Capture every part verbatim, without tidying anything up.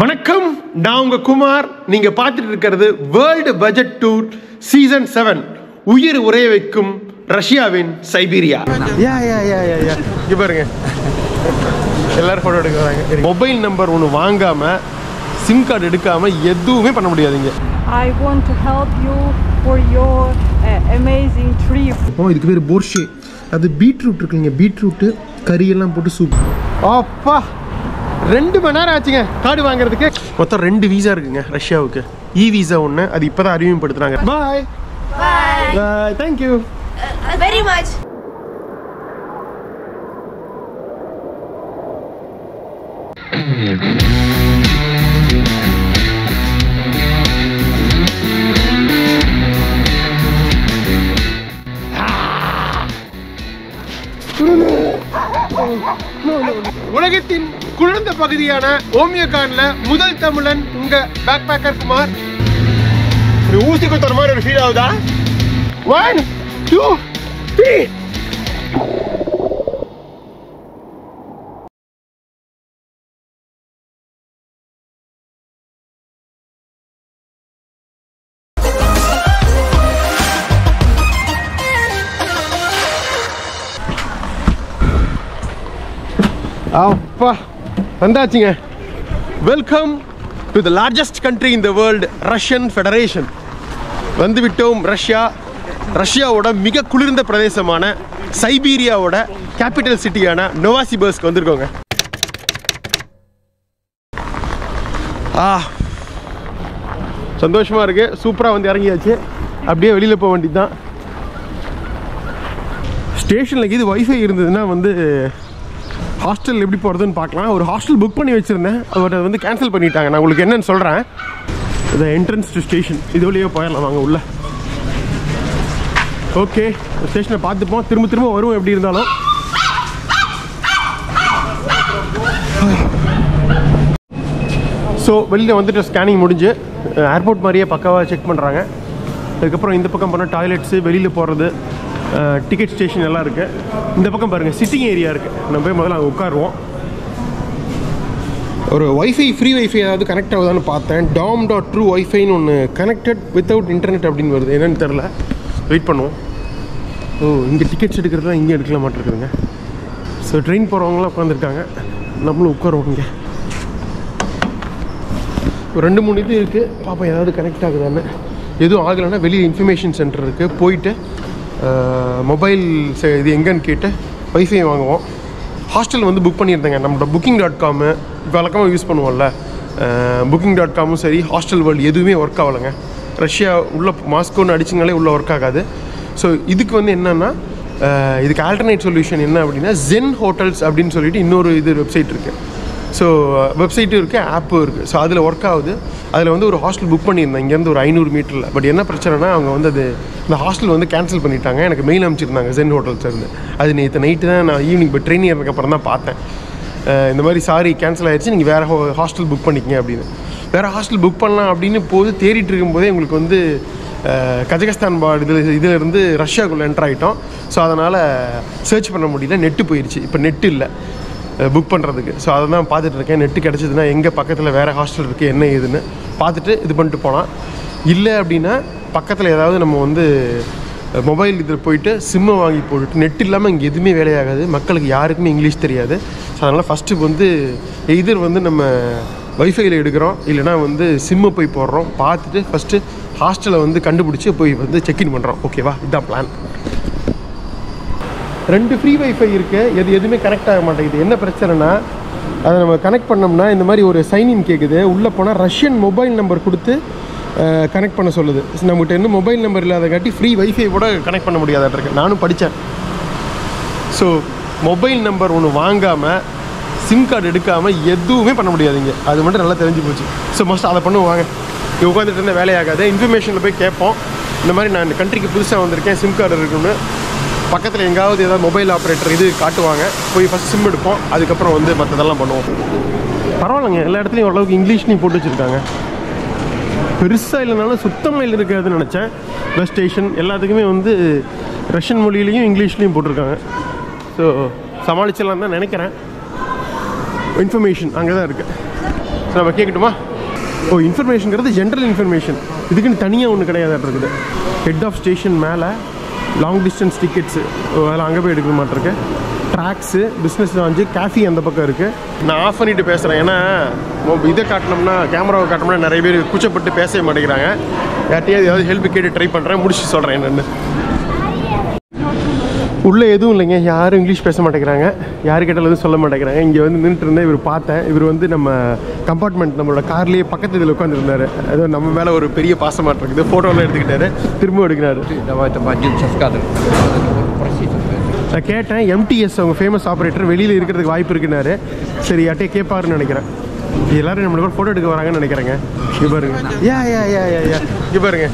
வணக்கம், நான் உங்கள் குமார். நீங்கள் பார்த்துட்டு இருக்கிறது world budget tour season seven, உயிர் உரைய வைக்கும் ரஷ்யாவின் சைபீரியா. இங்கே பாருங்க, எல்லாரும் ஃபோட்டோ எடுக்கிறாங்க. மொபைல் நம்பர் ஒன்று வாங்காமல், சிம் கார்டு எடுக்காமல் எதுவுமே பண்ண முடியாதுங்க. I want to help you for your amazing trip. ஓ, இதுக்கு பேர் போர்ஷே. அது பீட்ரூட் இருக்குங்க, பீட்ரூட்டு கறியெல்லாம் போட்டு சூப். அப்பா, ரெண்டு மணி நேரம் ஆச்சுங்க கார்டு வாங்குறதுக்கு. மொத்தம் ரெண்டு வீசா இருக்குங்க ரஷ்யாவுக்கு. இ வீசா ஒன்று, அது இப்போதான் அறிமுகப்படுத்துறாங்க. Bye bye, thank you very much. உலகத்தின் குளிர்ந்த பகுதியான ஓமியகான்ல முதல் தமிழன் உங்க பேக் பேக்கர் குமார். ஊசி குத்துற மாதிரி ஒரு ஃபீல் ஆகுதா? One two three. அப்பா, வந்தாச்சுங்க. Welcome to the largest country in the world, Russian federation. வந்துவிட்டோம் ரஷ்யா. ரஷ்யாவோட மிக குளிர்ந்த பிரதேசமான சைபீரியாவோட கேபிட்டல் சிட்டியான நோவாசிபர்ஸ்க் வந்திருக்கோங்க. ஆ, சந்தோஷமாக இருக்குது. சூப்பராக வந்து இறங்கியாச்சு. அப்படியே வெளியில் போக வேண்டியது தான். ஸ்டேஷனில் இது வைஃபை இருந்ததுன்னா வந்து ஹாஸ்டல் எப்படி போகிறதுன்னு பார்க்கலாம். ஒரு ஹாஸ்டல் புக் பண்ணி வச்சுருந்தேன், அதை வந்து கேன்சல் பண்ணிட்டாங்க. நான் உங்களுக்கு என்னென்னு சொல்கிறேன். இது என்ட்ரன்ஸ் டு ஸ்டேஷன். இது வழியே போயிடலாம் நாங்கள் உள்ளே. ஓகே, ஸ்டேஷனை பார்த்துப்போம். திரும்ப திரும்ப வரும் எப்படி இருந்தாலும். ஸோ வெளியில் வந்துட்டு ஸ்கேனிங் முடிஞ்சு ஏர்போர்ட் மாதிரியே பக்காவாக செக் பண்ணுறாங்க. அதுக்கப்புறம் இந்த பக்கம் போனால் டாய்லெட்ஸு, வெளியில் போகிறது, டிக்கெட் ஸ்டேஷன் எல்லாம் இருக்குது. இந்த பக்கம் பாருங்கள் சிட்டிங் ஏரியா இருக்குது. நம்ம போய் முதல்ல அங்கே உட்காருவோம். ஒரு ஒய்ஃபை, ஃப்ரீ ஒய்ஃபை ஏதாவது கனெக்ட் ஆகுதான்னு பார்த்தேன். டாம் டாட் ட்ரூ ஒய்ஃபைன்னு ஒன்று கனெக்டட் வித்தவுட் இன்டர்நெட் அப்படின்னு வருது. என்னென்னு தெரில, வெயிட் பண்ணுவோம். ஓ, இங்கே டிக்கெட்ஸ் எடுக்கிறதுலாம் இங்கே எடுக்கல மாட்டிருக்குதுங்க. ஸோ ட்ரெயின் போகிறவங்களாம் உட்காந்துருக்காங்க. நம்மளும் உட்காருவோம். இங்கே ஒரு ரெண்டு மூணு இது இருக்குது. பாப்பா ஏதாவது கனெக்ட் ஆகுதான்னு. எதுவும் ஆகலைன்னா வெளியே இன்ஃபர்மேஷன் சென்டர் இருக்குது, போயிட்டு மொபைல் இது எங்கன்னு கேட்டு வைஃபை வாங்குவோம். ஹாஸ்டல் வந்து புக் பண்ணியிருந்தேங்க. நம்மளோட புக்கிங் டாட் காமு வழக்கமாக யூஸ் பண்ணுவோம்ல, புக்கிங் டாட் காமும் சரி, ஹாஸ்டல் வேர்ல்டு எதுவுமே ஒர்க் ஆகலைங்க. ரஷ்யா உள்ள மாஸ்கோன்னு அடிச்சிங்கனாலே உள்ளே ஒர்க் ஆகாது. ஸோ இதுக்கு வந்து என்னென்னா, இதுக்கு ஆல்டர்னேட் சொல்யூஷன் என்ன அப்படின்னா, ஜென் ஹோட்டல்ஸ் அப்படின்னு சொல்லிட்டு இன்னொரு இது வெப்சைட் இருக்குது. ஸோ வெப்சைட்டும் இருக்குது, ஆப்பும் இருக்குது. ஸோ அதில் ஒர்க் ஆகுது. அதில் வந்து ஒரு ஹாஸ்டல் புக் பண்ணியிருந்தேன் இங்கேருந்து ஒரு ஐநூறு மீட்டரில். பட் என்ன பிரச்சனைனா, அவங்க வந்து அது இந்த ஹாஸ்டல் வந்து கேன்சல் பண்ணிட்டாங்க. எனக்கு மெயில் அனுப்பிச்சிருந்தாங்க ஜென் ஹோட்டல்ஸ்லேருந்து. அது நேற்று நைட்டு தான் நான் ஈவினிங் இப்போ ட்ரெயின் ஏறதுக்கப்புறம் தான் பார்த்தேன். இந்த மாதிரி சாரி கேன்சல் ஆகிடுச்சு, நீங்கள் வேறு ஹோ ஹாஸ்டல் புக் பண்ணிக்கங்க அப்படின்னு. வேறு ஹாஸ்டல் புக் பண்ணலாம் அப்படின்னு போது தேடிட்டு இருக்கும்போதே உங்களுக்கு வந்து கஜகஸ்தான் பார் இதில் இதிலேருந்து ரஷ்யாவுக்குள்ளே என்டர் ஆகிட்டோம். ஸோ அதனால் சர்ச் பண்ண முடியல, நெட்டு போயிடுச்சு. இப்போ நெட்டு இல்லை புக் பண்ணுறதுக்கு. ஸோ அதை தான் பார்த்துட்டு இருக்கேன். நெட்டு கிடச்சிதுன்னா எங்கள் பக்கத்தில் வேறு ஹாஸ்டல் இருக்குது என்ன ஏதுன்னு பார்த்துட்டு இது பண்ணிட்டு போகலாம். இல்லை அப்படின்னா பக்கத்தில் ஏதாவது நம்ம வந்து மொபைல் இதில் போயிட்டு சிம்மை வாங்கி போட்டுட்டு, நெட் இல்லாமல் இங்கே எதுவுமே வேலையாகாது. மக்களுக்கு யாருக்குமே இங்கிலீஷ் தெரியாது. ஸோ அதனால் ஃபஸ்ட்டு வந்து எய்தர் வந்து நம்ம வைஃபையில் எடுக்கிறோம், இல்லைனா வந்து சிம்மை போய் போடுறோம். பார்த்துட்டு ஃபஸ்ட்டு ஹாஸ்டலை வந்து கண்டுபிடிச்சி போய் வந்து செக்இன் பண்ணுறோம். ஓகேவா, இதுதான் பிளான். ரெண்டு ஃப்ரீ வைஃபை இருக்குது. எது எதுவுமே கனெக்ட் ஆக மாட்டேங்குது. என்ன பிரச்சனைனா, அதை நம்ம கனெக்ட் பண்ணோம்னா இந்த மாதிரி ஒரு சைன்இன் கேட்குது. உள்ளே போனால் ரஷ்யன் மொபைல் நம்பர் கொடுத்து கனெக்ட் பண்ண சொல்லுது. நம்மகிட்ட இன்னும் மொபைல் நம்பர் இல்லாதங்காட்டி ஃப்ரீ வைஃபை கூட கனெக்ட் பண்ண முடியாத இருக்கு. நானும் படித்தேன். ஸோ மொபைல் நம்பர் ஒன்று வாங்காமல், சிம் கார்டு எடுக்காமல் எதுவுமே பண்ண முடியாதுங்க. அது மட்டும் நல்லா தெரிஞ்சு போச்சு. ஸோ மோஸ்ட் அதை பண்ணுவாங்க. இங்கே உட்காந்துட்டு இருந்தால் வேலையாகாது. இன்ஃபர்மேஷனில் போய் கேட்போம், இந்த மாதிரி நான் இந்த கண்ட்ரிக்கு புதுசாக வந்திருக்கேன், சிம் கார்டு இருக்குன்னு. பக்கத்தில் எங்காவது ஏதாவது மொபைல் ஆப்ரேட்டர் இது காட்டுவாங்க. போய் ஃபஸ்ட் சிம் எடுப்போம், அதுக்கப்புறம் வந்து மற்றதெல்லாம் பண்ணுவோம். பரவாயில்லைங்க, எல்லா இடத்துலையும் ஓரளவுக்கு இங்கிலீஷ்லேயும் போட்டு வச்சுருக்காங்க. பெருசாக இல்லைனாலும் சுத்தமாக இல்லை இருக்காதுன்னு நினச்சேன். பஸ் ஸ்டேஷன் எல்லாத்துக்குமே வந்து ரஷ்யன் மொழியிலையும் இங்கிலீஷ்லேயும் போட்டிருக்காங்க. ஸோ சமாளிச்சிடலாம் தான் நினைக்கிறேன். இன்ஃபர்மேஷன் அங்கே தான் இருக்குது. So we will oh, information is general information. This is a head of station, long distance tickets, tracks, business, cafe. I am off and talk about camera. I am trying to talk about it. I am English. I I கேட்ட M T S அவங்க famous operator வெளியில இருக்குிறதுக்கு வாய்ப்பு இருக்குனாரு சரி அட்டே கேட்பாருன்னு நினைக்கிறேன் எல்லாரும் நம்மள கூட போட்டோ எடுக்க வராங்கன்னு நினைக்கிறேன் இங்க பாருங்க யா யா யா யா இங்க பாருங்க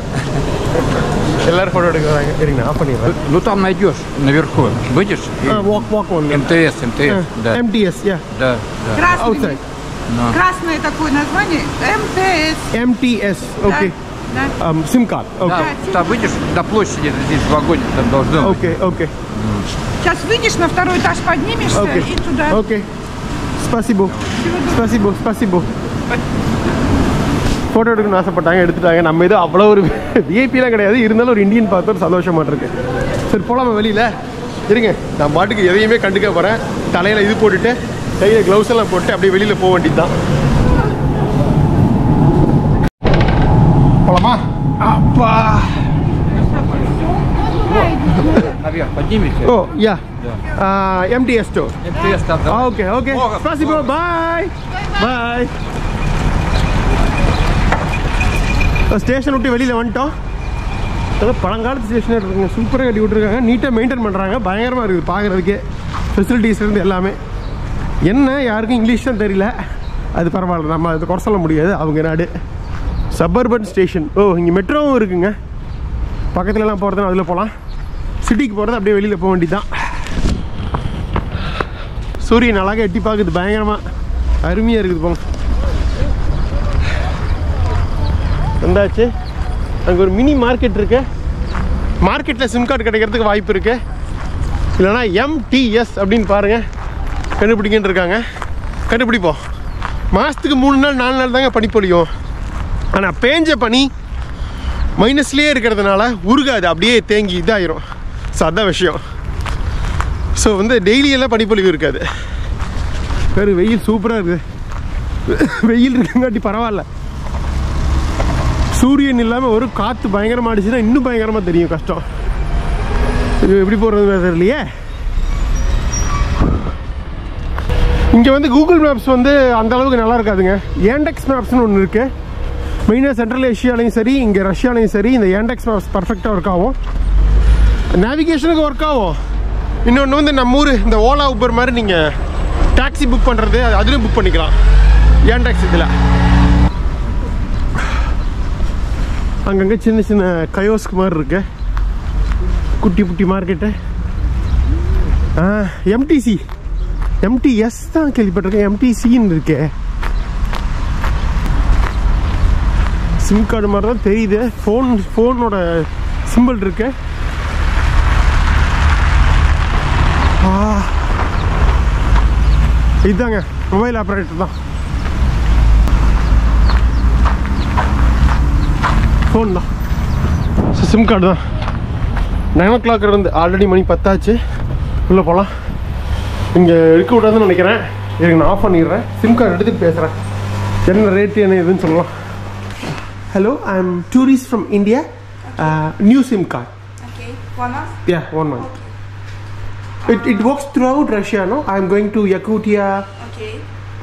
எல்லாரும் போட்டோ எடுக்க வராங்க சரிங்க ஆப் பண்ணிடுறேன் ну там найдёшь наверху видишь walk walk on M T S M T S да M T S я да красный красное такое название M T S M T S okay SIM card. Да, выйдешь до площади, здесь в вагоне, там должно быть. Окей, окей. Сейчас выйдешь, на второй этаж поднимешься и туда. Окей. Спасибо. Спасибо, спасибо. Фото எடுக்க ஆசைப்பட்டாங்க எடுத்துட்டாங்க. நம்ம இது அவ்வளவு ஒரு V I P-லாம் கிடையாது. இருந்தாலும் ஒரு இந்தியன் பார்த்து ஒரு சந்தோஷமா இருக்கு. சரி போலாமா வெளியில? இருங்க. நான் பாட்டுக்கு எதையுமே கண்டுக்க போறேன். தலையில இது போட்டுட்டு கையில gloves எல்லாம் போட்டு அப்படியே வெளியில போக வேண்டியதுதான். Полома? Опа! Наверх, поднимите. О, я. M T S tour. M T S там, да? Окей, окей. Спасибо, бай! Бай! Station விட்டு வெளியில வந்துட்டோம். அது பழங்காலத்து ஸ்டேஷனா இருக்குங்க. சூப்பரா கட்டி விட்டுருக்காங்க. நீட்டா மெயின்டைன் பண்றாங்க. பயங்கரமா இருக்குது பாக்குறதுக்கு. ஃபெசிலிட்டிஸ் இருந்து எல்லாமே. என்ன யாருக்கும் இங்கிலீஷ் தான் தெரியல. அது பரவாயில்லை. நம்ம அது குறை சொல்ல முடியாது. அவங்க நாடு. Suburban station. Oh, here metro is there. If you want to go to the city, you can go to the city. Sorry, I'm going to go to the city. There's a mini market. There's a market with SIM card. There's M T S. Let's go. Let's go. ஆனா பேஞ்ச பனி மைனஸ்லயே இருக்குிறதுனால ஊர்காது அப்படியே தேங்கி இதாயிரும் சத விஷயம் so வந்து daily எல்லாம் படிப்பொழிவு இருக்காது வேற வெயில் சூப்பரா இருக்கு வெயில் இருக்கங்காட்டி பரவாயில்லை சூரியன் இல்லாம ஒரு காத்து பயங்கரமா அடிச்சா இன்னும் பயங்கரமா தெரியும் கஷ்டம் இது எப்படி போறது தெரியலையே இங்க வந்து Google Maps வந்து அந்த அளவுக்கு நல்லா இருக்காதுங்க Yandex Maps னு ஒன்னு இருக்கு Mainly Central Asia and Russia and the Yandex maps perfect. Navigation is work. You know, we have the Ola Uber taxi book. That's why we book it. Yandex is there. There's a kiosk. There's a market. M T C. M T S. M T C. SIM card மாதிரி தான் தெரியுது phone phone ஓட symbol இருக்கு ஆ இதாங்க mobile operator தான் phone தான் SIM card தான் nine o'clock இருந்து ஆல்ரெடி மணி ten ஆச்சு உள்ள போலாம் இங்க இருக்க கூடாதுன்னு நினைக்கிறேன் இங்க நான் ஆஃப் பண்ணிடுறேன் SIM card எடுத்து பேசுறேன் என்ன ரேட் என்ன இதுன்னு சொல்லலாம் Hello, I'm tourist from India. Uh, new SIM card. Okay, one month? Yeah, one month. Okay. It, it works throughout Russia, no? I'm going to Yakutia okay.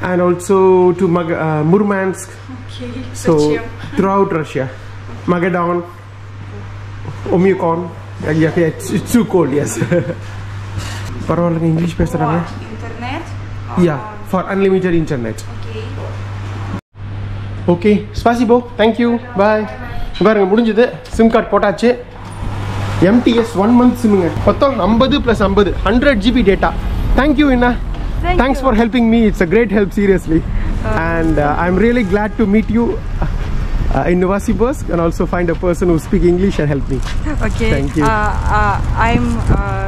and also to Mag uh, Murmansk. Okay, so throughout Russia. Okay. Magadan, okay. Oymyakon. Uh, yeah, yeah, it's, it's too cold, yes. Parol in English, for internet? Yeah, for unlimited internet. Okay. Okay, spasibo, thank you, bye. Guys, we got SIM card potache. M T S one month SIM. one hundred G B data. Thank you, Inna. Thank Thanks you. for helping me. It's a great help, seriously. Uh, and uh, I'm really glad to meet you uh, in Novosibirsk and also find a person who speaks English and help me. Okay. Thank you. Uh, uh, I'm uh,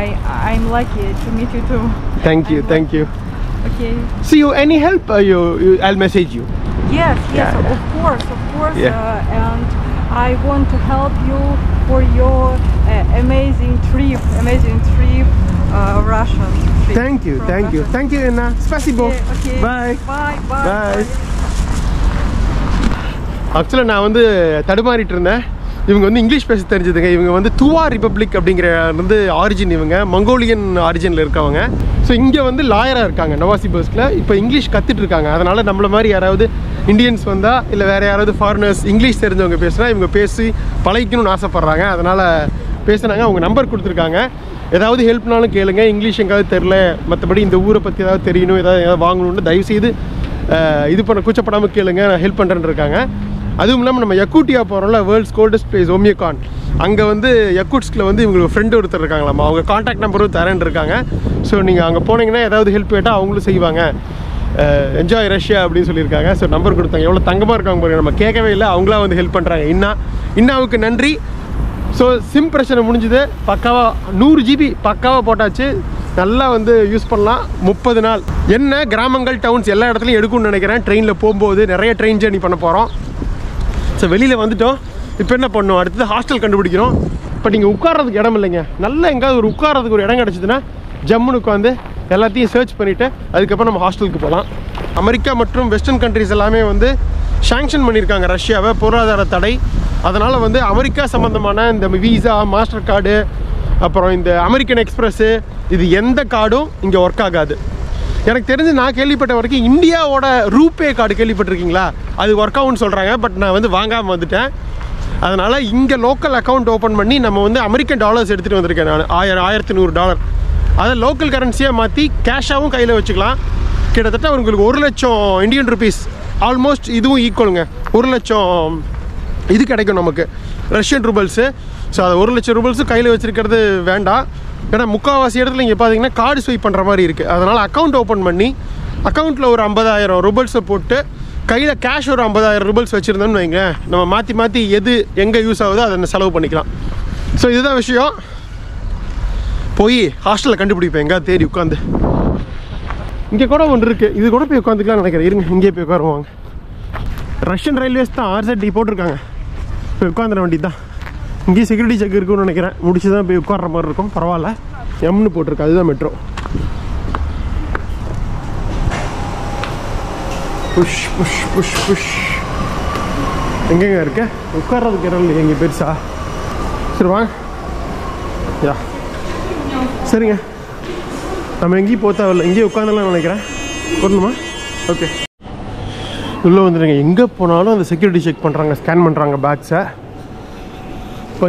I I'm lucky to meet you too. Thank you, I'm thank lucky. you. Okay. So you any help? Uh, you, you I'll message you. Yes, yes, yeah, yeah. of course, of course. Yeah. Uh, and I want to help you for your uh, amazing trip, amazing trip, uh, Russian trip. Thank you, thank Russia. you, thank you, Inna. Спасибо. Okay, okay. Bye. Bye. Bye. Bye. Actually, I was studying. இவங்க வந்து English பேச தெரிஞ்சதுங்க. இவங்க வந்து துவா republic அப்படிங்கிற வந்து origin, இவங்க Mongolian ஆரிஜினில் இருக்கவங்க. ஸோ இங்கே வந்து லாயராக இருக்காங்க நோவாசிபிர்ஸ்கில். இப்போ இங்கிலீஷ் கற்றுட்டு இருக்காங்க. அதனால் நம்மள மாதிரி யாராவது இந்தியன்ஸ் வந்தால் இல்லை வேறு யாராவது ஃபாரினர்ஸ் இங்கிலீஷ் தெரிஞ்சவங்க பேசுனா இவங்க பேசி பழகிக்கணும்னு ஆசைப்பட்றாங்க. அதனால் பேசுனாங்க. அவங்க நம்பர் கொடுத்துருக்காங்க. ஏதாவது ஹெல்ப்னாலும் கேளுங்க. இங்கிலீஷ் எங்காவது தெரில, மற்றபடி இந்த ஊரை பற்றி ஏதாவது தெரியணும், ஏதாவது ஏதாவது வாங்கணும்னு தயவுசெய்து இது பண்ண கூச்சப்படாமல் கேளுங்க. நான் ஹெல்ப் பண்ணுறேன்னு இருக்காங்க. அதுவும் இல்லாமல் நம்ம யக்கூட்டியா போகிறோம்ல, வேர்ல்ட்ஸ் கோல்டஸ்ட் பிளேஸ் ஓமியகான், அங்கே வந்து யக்கூட்ஸ்கில் வந்து இவங்களுக்கு ஃப்ரெண்டு ஒருத்தர் இருக்காங்களாம். அவங்க காண்டாக்ட் நம்பரும் தரேன் இருக்காங்க. ஸோ நீங்கள் அங்கே போனீங்கன்னா ஏதாவது ஹெல்ப் கேட்டால் அவங்களும் செய்வாங்க. என்ஜாய் ரஷ்யா அப்படின்னு சொல்லியிருக்காங்க. ஸோ நம்பர் கொடுத்தாங்க. எவ்வளோ தங்கமாக இருக்காங்க பாருங்க, நம்ம கேட்கவே இல்லை, அவங்களா வந்து ஹெல்ப் பண்ணுறாங்க. இன்னா இன்னாவுக்கு நன்றி. ஸோ சிம் பிரச்சனை முடிஞ்சுது. பக்காவாக நூறு ஜிபி பக்காவாக போட்டாச்சு. நல்லா வந்து யூஸ் பண்ணலாம். முப்பது நாள் என்ன கிராமங்கள் டவுன்ஸ் எல்லா இடத்துலையும் எடுக்கும்னு நினைக்கிறேன். ட்ரெயினில் போகும்போது நிறைய ட்ரெயின் ஜேர்னி பண்ண போகிறோம். ஸோ வெளியில் வந்துவிட்டோம். இப்போ என்ன பண்ணோம்? அடுத்தது ஹாஸ்டல் கண்டுபிடிக்கிறோம். பட் இங்கே உட்காரதுக்கு இடம் இல்லைங்க. நல்லா எங்காவது ஒரு உட்காரதுக்கு ஒரு இடம் கிடச்சிதுன்னா ஜம்முன்னு உட்காந்து எல்லாத்தையும் சர்ச் பண்ணிவிட்டு அதுக்கப்புறம் நம்ம ஹாஸ்டலுக்கு போகலாம். அமெரிக்கா மற்றும் வெஸ்டர்ன் கண்ட்ரிஸ் எல்லாமே வந்து சாங்ஷன் பண்ணியிருக்காங்க ரஷ்யாவை, பொருளாதார தடை. அதனால் வந்து அமெரிக்கா சம்மந்தமான இந்த விசா, மாஸ்டர் கார்டு, அப்புறம் இந்த அமெரிக்கன் எக்ஸ்பிரஸ்ஸு, இது எந்த கார்டும் இங்கே ஒர்க் ஆகாது. எனக்கு தெரிஞ்சு நான் கேள்விப்பட்ட வரைக்கும் இந்தியாவோட ரூபே கார்டு கேள்விப்பட்டிருக்கீங்களா? அது ஒர்க் ஆகும்னு சொல்கிறாங்க. பட் நான் வந்து வாங்காமல் வந்துட்டேன். அதனால் இங்கே லோக்கல் அக்கௌண்ட் ஓப்பன் பண்ணி நம்ம வந்து அமெரிக்கன் டாலர்ஸ் எடுத்துகிட்டு வந்திருக்கேன் நான். ஆயிரம் ஆயிரத்தி நூறு டாலர் அதை லோக்கல் கரன்சியாக மாற்றி கேஷாகவும் கையில் வச்சுக்கலாம். கிட்டத்தட்ட உங்களுக்கு ஒரு லட்சம் இந்தியன் ருபீஸ் ஆல்மோஸ்ட் இதுவும் ஈக்குவலுங்க. ஒரு லட்சம் இது கிடைக்கும் நமக்கு ரஷ்யன் ரூபல்ஸு. ஸோ அதை ஒரு லட்சம் ரூபல்ஸும் கையில் வச்சுருக்கிறது வேண்டாம். ஏன்னா முக்கால்வாசி இடத்துல இங்கே பார்த்தீங்கன்னா கார்டு ஸ்வைப் பண்ணுற மாதிரி இருக்குது. அதனால் அக்கௌண்ட் ஓப்பன் பண்ணி அக்கௌண்ட்டில் ஒரு ஐம்பதாயிரம் ரூபல்ஸை போட்டு கையில் கேஷ் ஒரு ஐம்பதாயிரம் ரூபல்ஸ் வச்சுருந்தோன்னு வைங்க, நம்ம மாற்றி மாற்றி எது எங்கே யூஸ் ஆகுதோ அதை செலவு பண்ணிக்கலாம். ஸோ இதுதான் விஷயம். போய் ஹாஸ்டலில் கண்டுபிடிப்பேன் எங்கே தேடி உட்காந்து. இங்கே கூட ஒன்று இருக்குது, இது கூட போய் உட்காந்துக்கலாம்னு நினைக்கிறேன். இருங்க, இங்கே போய் உட்காருவாங்க. ரஷ்யன் ரயில்வேஸ் தான் ஆர்செட்டி போட்டிருக்காங்க. போய் உட்காந்துட வேண்டியது தான். இங்கேயும் செக்யூரிட்டி செக் இருக்குன்னு நினைக்கிறேன். முடிச்சு தான் போய் உட்கார்ற மாதிரி இருக்கும். பரவாயில்ல, எம்னு போட்டிருக்கு, அதுதான் metro. Push push push push எங்கெங்க இருக்கு உட்கார்றதுக்கு இடம் இல்லையா? எங்கே பெருசா? சரி வாங்க. யா சரிங்க, நம்ம எங்கேயும் போக தேவையில்லை, இங்கேயும் உட்காந்துலாம் நினைக்கிறேன். போடணுமா? ஓகே, உள்ளே வந்துடுங்க. எங்கே போனாலும் அந்த செக்யூரிட்டி செக் பண்ணுறாங்க, ஸ்கேன் பண்ணுறாங்க பேக்ஸை. இப்போ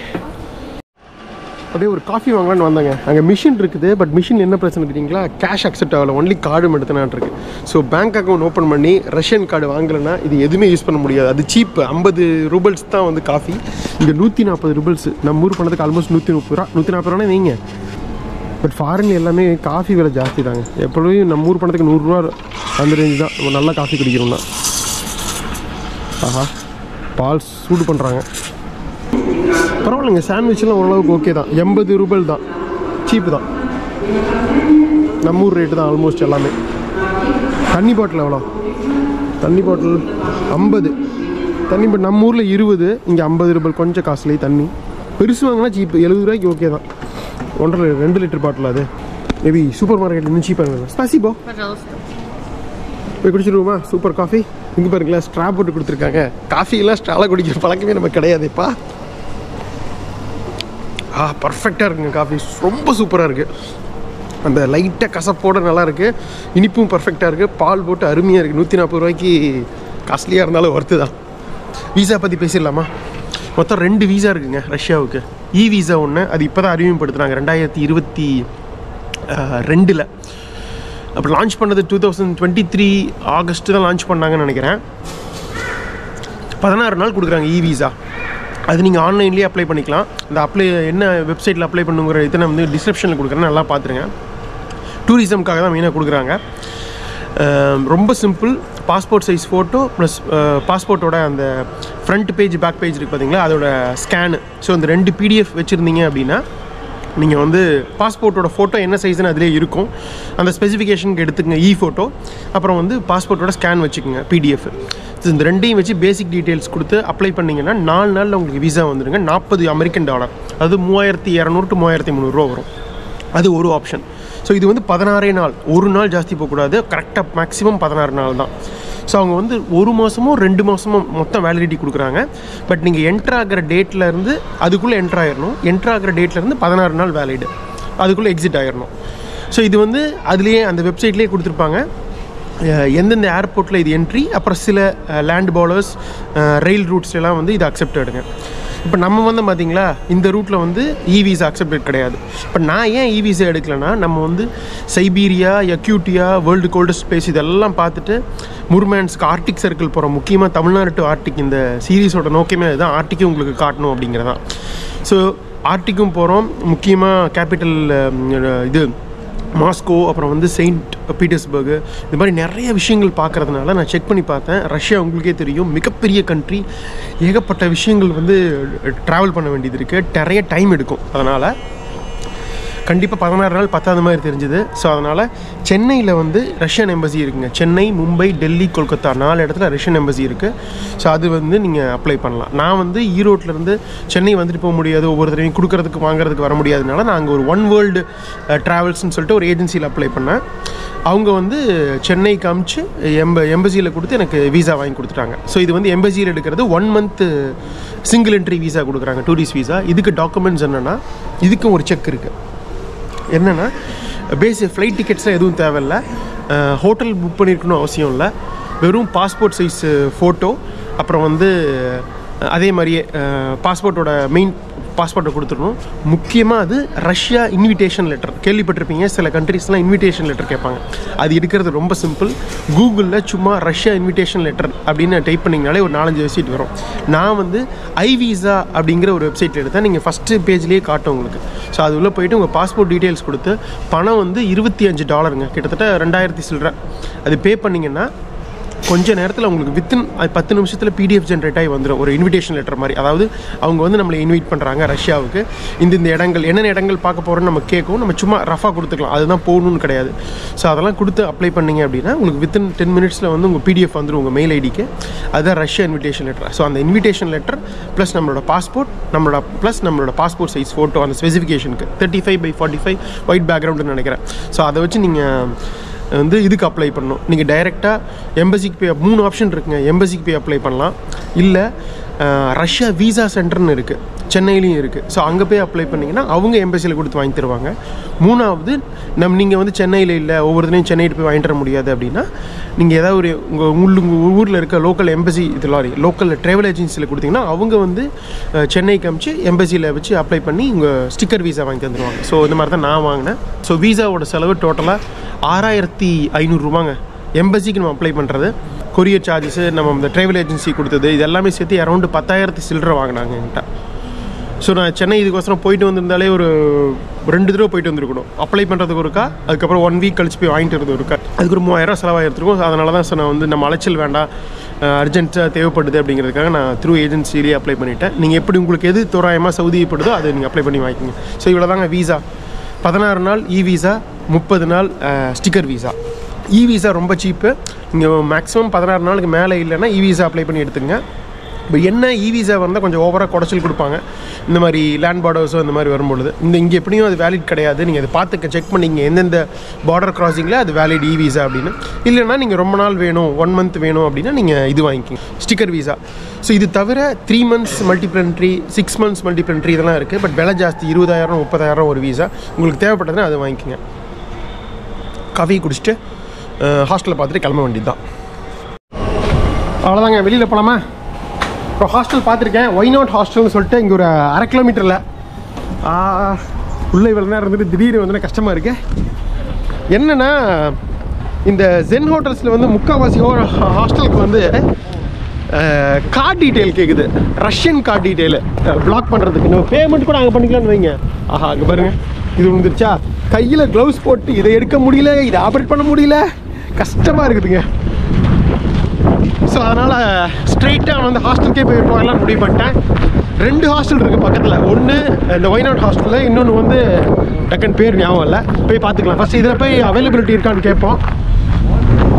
அப்படியே ஒரு காஃபி வாங்கலான்னு வந்தாங்க. அங்கே மிஷின் இருக்குது. பட் மிஷின் என்ன பிரச்சனை இருக்குங்களா? கேஷ் அக்செப்ட் ஆகலை, ஒன்லி கார்டு மட்டும்தான் இருக்குது. ஸோ பேங்க் அக்கௌண்ட் ஓப்பன் பண்ணி ரஷ்யன் கார்டு வாங்கலைன்னா இது எதுவுமே யூஸ் பண்ண முடியாது. அது சீப். ஐம்பது ரூபல்ஸ் தான் வந்து காஃபி. இங்கே நூற்றி நாற்பது ரூபல்ஸ். நம்ம ஊர் பணத்துக்கு ஆல்மோஸ்ட் நூற்றி முப்பது ரூபா நூற்றி நாற்பது ரூபானே வைங்க. பட் ஃபாரினில் எல்லாமே காஃபி விலை ஜாஸ்தி தாங்க. எப்பொழுதும் நம்ம ஊர் பணத்துக்கு நூறுரூவா அந்த ரேஞ்சு தான் நம்ம நல்லா காஃபி குடிக்கணும்னா. ஆஹா, பால் சூடு பண்ணுறாங்க. பரவாயில்லைங்க, சாண்ட்விச்லாம் ஓரளவுக்கு ஓகே தான். எண்பது ரூபாய் தான், சீப்பு தான், நம்ம ஊர் ரேட்டு தான் ஆல்மோஸ்ட் எல்லாமே. தண்ணி பாட்டில் எவ்வளோ? தண்ணி பாட்டில் ஐம்பது. தண்ணி பாட்டில் நம்ம ஊரில் இருபது, இங்கே ஐம்பது ரூபாய், கொஞ்சம் காஸ்ட்லி. தண்ணி பெருசு வாங்கினா சீப்பு, எழுபது ரூபாய்க்கு ஓகே தான். ஒன்றரை ரெண்டு லிட்டர் பாட்டில் அது மேபி சூப்பர் மார்க்கெட்டில் இன்னும் சீப்பாக இருந்தது. ஸ்பாசிபோ போய் குடிச்சிடுவோமா? Super coffee. இங்கே பாருங்களேன், ஸ்ட்ரா போட்டு கொடுத்துருக்காங்க. காஃபிலாம் ஸ்ட்ராலாக குடிக்கிற பழக்கமே நம்ம கிடையாதுப்பா. ஆ பர்ஃபெக்டாக இருக்குங்க காஃபி, ரொம்ப சூப்பராக இருக்குது. அந்த லைட்டாக கசப்போடு நல்லாயிருக்கு. இனிப்பும் பர்ஃபெக்டாக இருக்குது. பால் போட்டு அருமையாக இருக்குது. நூற்றி நாற்பது ரூபாய்க்கு காஸ்ட்லியாக இருந்தாலும் ஒர்த்து தான். வீசா பற்றி பேசிடலாமா? மொத்தம் ரெண்டு வீசா இருக்குதுங்க ரஷ்யாவுக்கு. இ வீசா ஒன்று, அது இப்போ தான் அறிமுகப்படுத்துனாங்க ரெண்டாயிரத்தி இருபத்தி ரெண்டில். அப்போ லான்ச் பண்ணது two thousand twenty three August தான் லான்ச் பண்ணாங்கன்னு நினைக்கிறேன். பதினாறு நாள் கொடுக்குறாங்க இ வீசா. அது நீங்கள் ஆன்லைன்லேயே அப்ளை பண்ணிக்கலாம். இந்த அப்ளை என்ன வெப்சைட்டில் அப்ளை பண்ணுங்கிற இதை நான் வந்து டிஸ்கிரிப்ஷனில் கொடுக்குறேன், நல்லா பார்த்துருங்க. டூரிசம்காக தான் மெயினாக கொடுக்குறாங்க. ரொம்ப simple. Passport size photo plus பாஸ்போர்ட்டோட அந்த ஃப்ரண்ட் பேஜ் பேக் பேஜ் இருக்குது பார்த்தீங்களா, அதோட ஸ்கேனு. ஸோ அந்த ரெண்டு பிடிஎஃப் வச்சுருந்தீங்க அப்படின்னா நீங்கள் வந்து பாஸ்போர்ட்டோட ஃபோட்டோ என்ன சைஸ்ன்னு அதிலே இருக்கும், அந்த ஸ்பெசிஃபிகேஷனுக்கு எடுத்துக்கங்க இ ஃபோட்டோ, அப்புறம் வந்து பாஸ்போர்ட்டோட ஸ்கேன் வச்சுக்கோங்க பிடிஎஃப். இந்த ரெண்டையும் வச்சு பேசிக் டீட்டெயில்ஸ் கொடுத்து அப்ளை பண்ணிங்கன்னா நாலு நாளில் உங்களுக்கு விசா வந்துடுங்க. நாற்பது அமெரிக்கன் டாலர், அது மூவாயிரத்தி இரநூறு டு மூவாயிரத்தி முந்நூறுரூவா வரும். அது ஒரு ஆப்ஷன். ஸோ இது வந்து பதினாறே நாள், ஒரு நாள் ஜாஸ்தி போகக்கூடாது, கரெக்டாக மேக்ஸிமம் பதினாறு நாள் தான். ஸோ அவங்க வந்து ஒரு மாதமும் ரெண்டு மாதமும் மொத்தம் வேலிடிட்டி கொடுக்குறாங்க. பட் நீங்கள் என்ட்ராகிற டேட்லேருந்து அதுக்குள்ளே என்ட்ராயிடணும், என்ட்ராகிற டேட்லேருந்து பதினாறு நாள் வேலிடு, அதுக்குள்ளே எக்ஸிட் ஆகிடணும். ஸோ இது வந்து அதுலேயே அந்த வெப்சைட்லேயே கொடுத்துருப்பாங்க எந்தெந்த ஏர்போர்ட்டில் இது என்ட்ரி, அப்புறம் சில லேண்ட் பாலர்ஸ் ரயில் ரூட்ஸ்லாம் வந்து இது அக்செப்டடுங்க. இப்போ நம்ம வந்து பார்த்திங்களா இந்த ரூட்டில் வந்து இ விசா அக்செப்டட் கிடையாது. இப்போ நான் ஏன் இ விசா எடுக்கலைன்னா, நம்ம வந்து Siberia, Yakutia, world coldest place இதெல்லாம் பார்த்துட்டு முர்மான்ஸ்க் ஆர்டிக் சர்க்கிள் போகிறோம். முக்கியமாக தமிழ்நாடு டு ஆர்டிக் இந்த சீரீஸோட நோக்கமே அதுதான், ஆர்டிக்கும் உங்களுக்கு காட்டணும் அப்படிங்கிறதான். ஸோ ஆர்டிக்கும் போகிறோம், முக்கியமாக கேபிட்டல் இது மாஸ்கோ, அப்புறம் வந்து செயின்ட் பீட்டர்ஸ்பர்கு, இந்த மாதிரி நிறைய விஷயங்கள் பார்க்குறதுனால நான் செக் பண்ணி பார்த்தேன். ரஷ்யா உங்களுக்கே தெரியும் மிகப்பெரிய கண்ட்ரி, ஏகப்பட்ட விஷயங்கள் வந்து ட்ராவல் பண்ண வேண்டியது இருக்குது, நிறைய டைம் எடுக்கும். அதனால் கண்டிப்பாக பதினாறு நாள் பத்தாத மாதிரி தெரிஞ்சுது. ஸோ அதனால் சென்னையில் வந்து ரஷ்யன் எம்பசி இருக்குங்க. சென்னை, மும்பை, டெல்லி, கொல்கத்தா நாலு இடத்துல ரஷ்யன் எம்பசி இருக்குது. ஸோ அது வந்து நீங்கள் அப்ளை பண்ணலாம். நான் வந்து ஈரோட்டிலேருந்து சென்னை வந்துட்டு போக முடியாது, ஒவ்வொரு தடவையும் கொடுக்குறதுக்கு வாங்குறதுக்கு வர முடியாதனால நான் அங்கே ஒரு ஒன் வேர்ல்டு ட்ராவல்ஸ்னு சொல்லிட்டு ஒரு ஏஜென்சியில் அப்ளை பண்ணேன். அவங்க வந்து சென்னை காமிச்சு எம்ப எம்பசியில் கொடுத்து எனக்கு விசா வாங்கி கொடுத்துட்டாங்க. ஸோ இது வந்து எம்பசியில் எடுக்கிறது one month single entry visa கொடுக்குறாங்க, டூரிஸ்ட் விசா. இதுக்கு டாக்குமெண்ட்ஸ் என்னென்னா, இதுக்கும் ஒரு செக் இருக்குது. என்னென்னா பேசிக் ஃப்ளைட் டிக்கெட்ஸ்லாம் எதுவும் தேவையில்லை, ஹோட்டல் புக் பண்ணியிருக்கணும் அவசியம் இல்லை, வெறும் பாஸ்போர்ட் சைஸு ஃபோட்டோ, அப்புறம் வந்து அதே மாதிரியே பாஸ்போர்ட்டோட மெயின் பாஸ்போர்ட்டை கொடுத்துடணும். முக்கியமாக அது ரஷ்யா இன்விடேஷன் லெட்டர், கேள்விப்பட்டிருப்பீங்க சில கண்ட்ரீஸ்லாம் இன்விடேஷன் லெட்டர் கேட்பாங்க, அது எடுக்கிறது ரொம்ப சிம்பிள். கூகுளில் சும்மா ரஷ்யா இன்விடேஷன் லெட்டர் அப்படின்னு டைப் பண்ணிங்கனாலே ஒரு நாலஞ்சு வெப்சைட் வரும். நான் வந்து ஐ விசா அப்படிங்கிற ஒரு வெப்சைட் எடுத்தேன், நீங்கள் ஃபஸ்ட்டு பேஜ்லேயே காட்டும் உங்களுக்கு. ஸோ அது உள்ளே போய்ட்டு உங்கள் பாஸ்போர்ட் டீட்டெயில்ஸ் கொடுத்து, பணம் வந்து இருபத்தி அஞ்சு டாலருங்க, கிட்டத்தட்ட ரெண்டாயிரத்தி சில்லற, அது பே பண்ணிங்கன்னா கொஞ்சம் நேரத்தில் உங்களுக்கு வித்தின் பத்து நிமிஷத்தில் பிடிஎஃப் ஜென்ரேட் ஆகி வந்துடும். ஒரு இன்விடேஷன் லெட்டர் மாதிரி, அதாவது அவங்க வந்து நம்மளை இன்வைட் பண்ணுறாங்க ரஷ்யாவுக்கு, இந்த இந்த இடங்கள் என்னென்ன இடங்கள் பார்க்க போகிறோன்னு நம்ம கேட்கும், நம்ம சும்மா ரஃபாக கொடுத்துக்கலாம், அதுதான் போகணும்னு கிடையாது. ஸோ அதெல்லாம் கொடுத்து அப்ளை பண்ணிங்க அப்படின்னா உங்களுக்கு வித்தின் டென் மினிட்ஸில் வந்து உங்கள் பிடிஎஃப் வந்துடும் உங்கள் மெயில் ஐடிக்கு. அதுதான் ரஷ்யா இன்விடேஷன் லெட்டர். ஸோ அந்த இன்விடேஷன் லெட்டர் ப்ளஸ் நம்மளோட பாஸ்போர்ட், நம்மளோட ப்ளஸ் நம்மளோட பாஸ்போர்ட் சைஸ் ஃபோட்டோ, அந்த ஸ்பெசிஃபிகேஷனுக்கு thirty five by forty five white பேக்ரவுண்டுன்னு நினைக்கிறேன். ஸோ அதை வச்சு நீங்கள் வந்து இதுக்கு அப்ளை பண்ணணும். நீங்கள் டைரெக்டாக எம்பசிக்கு போய், மூணு ஆப்ஷன் இருக்குங்க, எம்பசிக்கு போய் அப்ளை பண்ணலாம், இல்லை ரஷ்யா விசா சென்டர்னு இருக்குது சென்னையிலையும் இருக்குது. ஸோ அங்கே போய் அப்ளை பண்ணிங்கன்னா அவங்க எம்பசியில் கொடுத்து வாங்கி தருவாங்க. மூணாவது நம் நீங்கள் வந்து சென்னையில் இல்லை ஒவ்வொருத்தனையும் சென்னையிட்டு போய் வாங்கிட்டு வர முடியாது அப்படின்னா, நீங்கள் ஏதாவது ஒரு உங்கள் உள்ள உங்கள் ஊரில் இருக்க லோக்கல் எம்பசி இதெல்லாம் லோக்கல் ட்ராவல் ஏஜென்சியில் கொடுத்தீங்கன்னா அவங்க வந்து சென்னைக்கு அமிச்சு எம்பசியில் வச்சு அப்ளை பண்ணி உங்கள் ஸ்டிக்கர் விசா வாங்கி தந்துடுவாங்க. ஸோ இந்த மாதிரி தான் நான் வாங்கினேன். ஸோ விசாவோட செலவு டோட்டலாக ஆறாயிரத்தி ஐநூறுரூவாங்க எம்பசிக்கு நம்ம அப்ளை பண்ணுறது. கொரியர் சார்ஜஸ்ஸு, நம்ம இந்த ட்ராவல் ஏஜென்சி கொடுத்தது, இது எல்லாமே சேர்த்து அரௌண்டு பத்தாயிரத்தி சில்லரை வாங்கினாங்க என்கிட்ட. ஸோ நான் சென்னை இதுக்கோசரம் போயிட்டு வந்திருந்தாலே ஒரு ரெண்டு தடவை போயிட்டு வந்துருக்கணும். அப்ளை பண்ணுறதுக்கு இருக்கா, அதுக்கப்புறம் ஒன் வீக் கழிச்சு போய் வாங்கிட்டு வரது இருக்கா, அதுக்கு ஒரு மூவாயிரம் ரூபா செலவாகிருக்கும். அதனால தான் நான் வந்து நம்ம அலைச்சல் வேண்டாம், அர்ஜென்ட்டாக தேவைப்படுது அப்படிங்கிறதுக்காக நான் த்ரூ ஏஜென்சிலேயே அப்ளை பண்ணிவிட்டேன். நீங்கள் எப்படி உங்களுக்கு எது தோராயமாக சௌதியப்படுதோ அதை நீங்கள் அப்ளை பண்ணி வாங்கிக்கோங்க. ஸோ இவ்வளோ தாங்க விசா. பதினாறு நாள் இ விசா, முப்பது நாள் ஸ்டிக்கர் விசா. இ விசா ரொம்ப சீப்பு, நீங்கள் மேக்ஸிமம் பதினாறு நாளுக்கு மேலே இல்லைன்னா இ விசா அப்ளை பண்ணி எடுத்துங்க. இப்போ என்ன இ விசா வந்தால் கொஞ்சம் ஓவராக குடச்சல் கொடுப்பாங்க, இந்த மாதிரி லேண்ட் பார்டர்ஸோ இந்த மாதிரி வரும்பொழுது. இந்த இங்கே எப்படியும் அது வேலிட் கிடையாது, நீங்கள் அதை பார்த்துக்க செக் பண்ணிங்க எந்தெந்த பார்டர் கிராசிங்கில் அது வேலிட் இ விசா அப்படின்னு. இல்லைனா நீங்கள் ரொம்ப நாள் வேணும், ஒன் மந்த் வேணும் அப்படின்னா நீங்கள் இது வாங்கிக்கிங்க ஸ்டிக்கர் விசா. ஸோ இது தவிர three months multiple entry, six months multiple entry இதெல்லாம் இருக்குது. பட் விலை ஜாஸ்தி, இருபதாயிரம் முப்பதாயிரம் ஒரு விசா. உங்களுக்கு தேவைப்பட்டதுன்னா அதை வாங்கிக்கோங்க. காஃபி குடிச்சிட்டு ஹாஸ்டலில் பார்த்துட்டு கிளம்ப வேண்டியது தான், அவ்வளோதாங்க. வெளியில் போகலாமா? இப்போ ஹாஸ்டல் பார்த்துருக்கேன், ஒய் நாட் ஹாஸ்டல்னு சொல்லிட்டு, இங்கே ஒரு அரை கிலோமீட்டரில். உள்ளே இவ்வளோ நேரம் இருந்துட்டு திடீர்னு வந்து கஷ்டமாக இருக்குது. என்னென்னா இந்த ஜென் ஹோட்டல்ஸில் வந்து முக்கால்வாசி ஹாஸ்டலுக்கு வந்து கார்டு டீட்டெயில் கேட்குது, ரஷ்யன் கார்டு டீட்டெயிலு பிளாக் பண்ணுறதுக்கு. நம்ம பேமெண்ட் கூட அங்கே பண்ணிக்கலாம்னு வைங்க. ஆஹா, அங்கே பாருங்கள், இது வந்துருச்சா, கையில் க்ளவுஸ் போட்டு இதை எடுக்க முடியல, இதை ஆப்ரேட் பண்ண முடியல, கஷ்டமாக இருக்குதுங்க. ஸோ அதனால் ஸ்ட்ரெயிட்டாக வந்து ஹாஸ்டலுக்கே போய் போகலாம் முடிவு பண்ணிட்டேன். ரெண்டு ஹாஸ்டல் இருக்குது பக்கத்தில், ஒன்று இந்த ஒய் நாட் ஹாஸ்டலில், இன்னொன்று வந்து டக்குன்னு பேர் ஞாபகம் இல்லை, போய் பார்த்துக்கலாம். ஃபஸ்ட் இதில் போய் அவைலபிலிட்டி இருக்கான்னு கேட்போம்,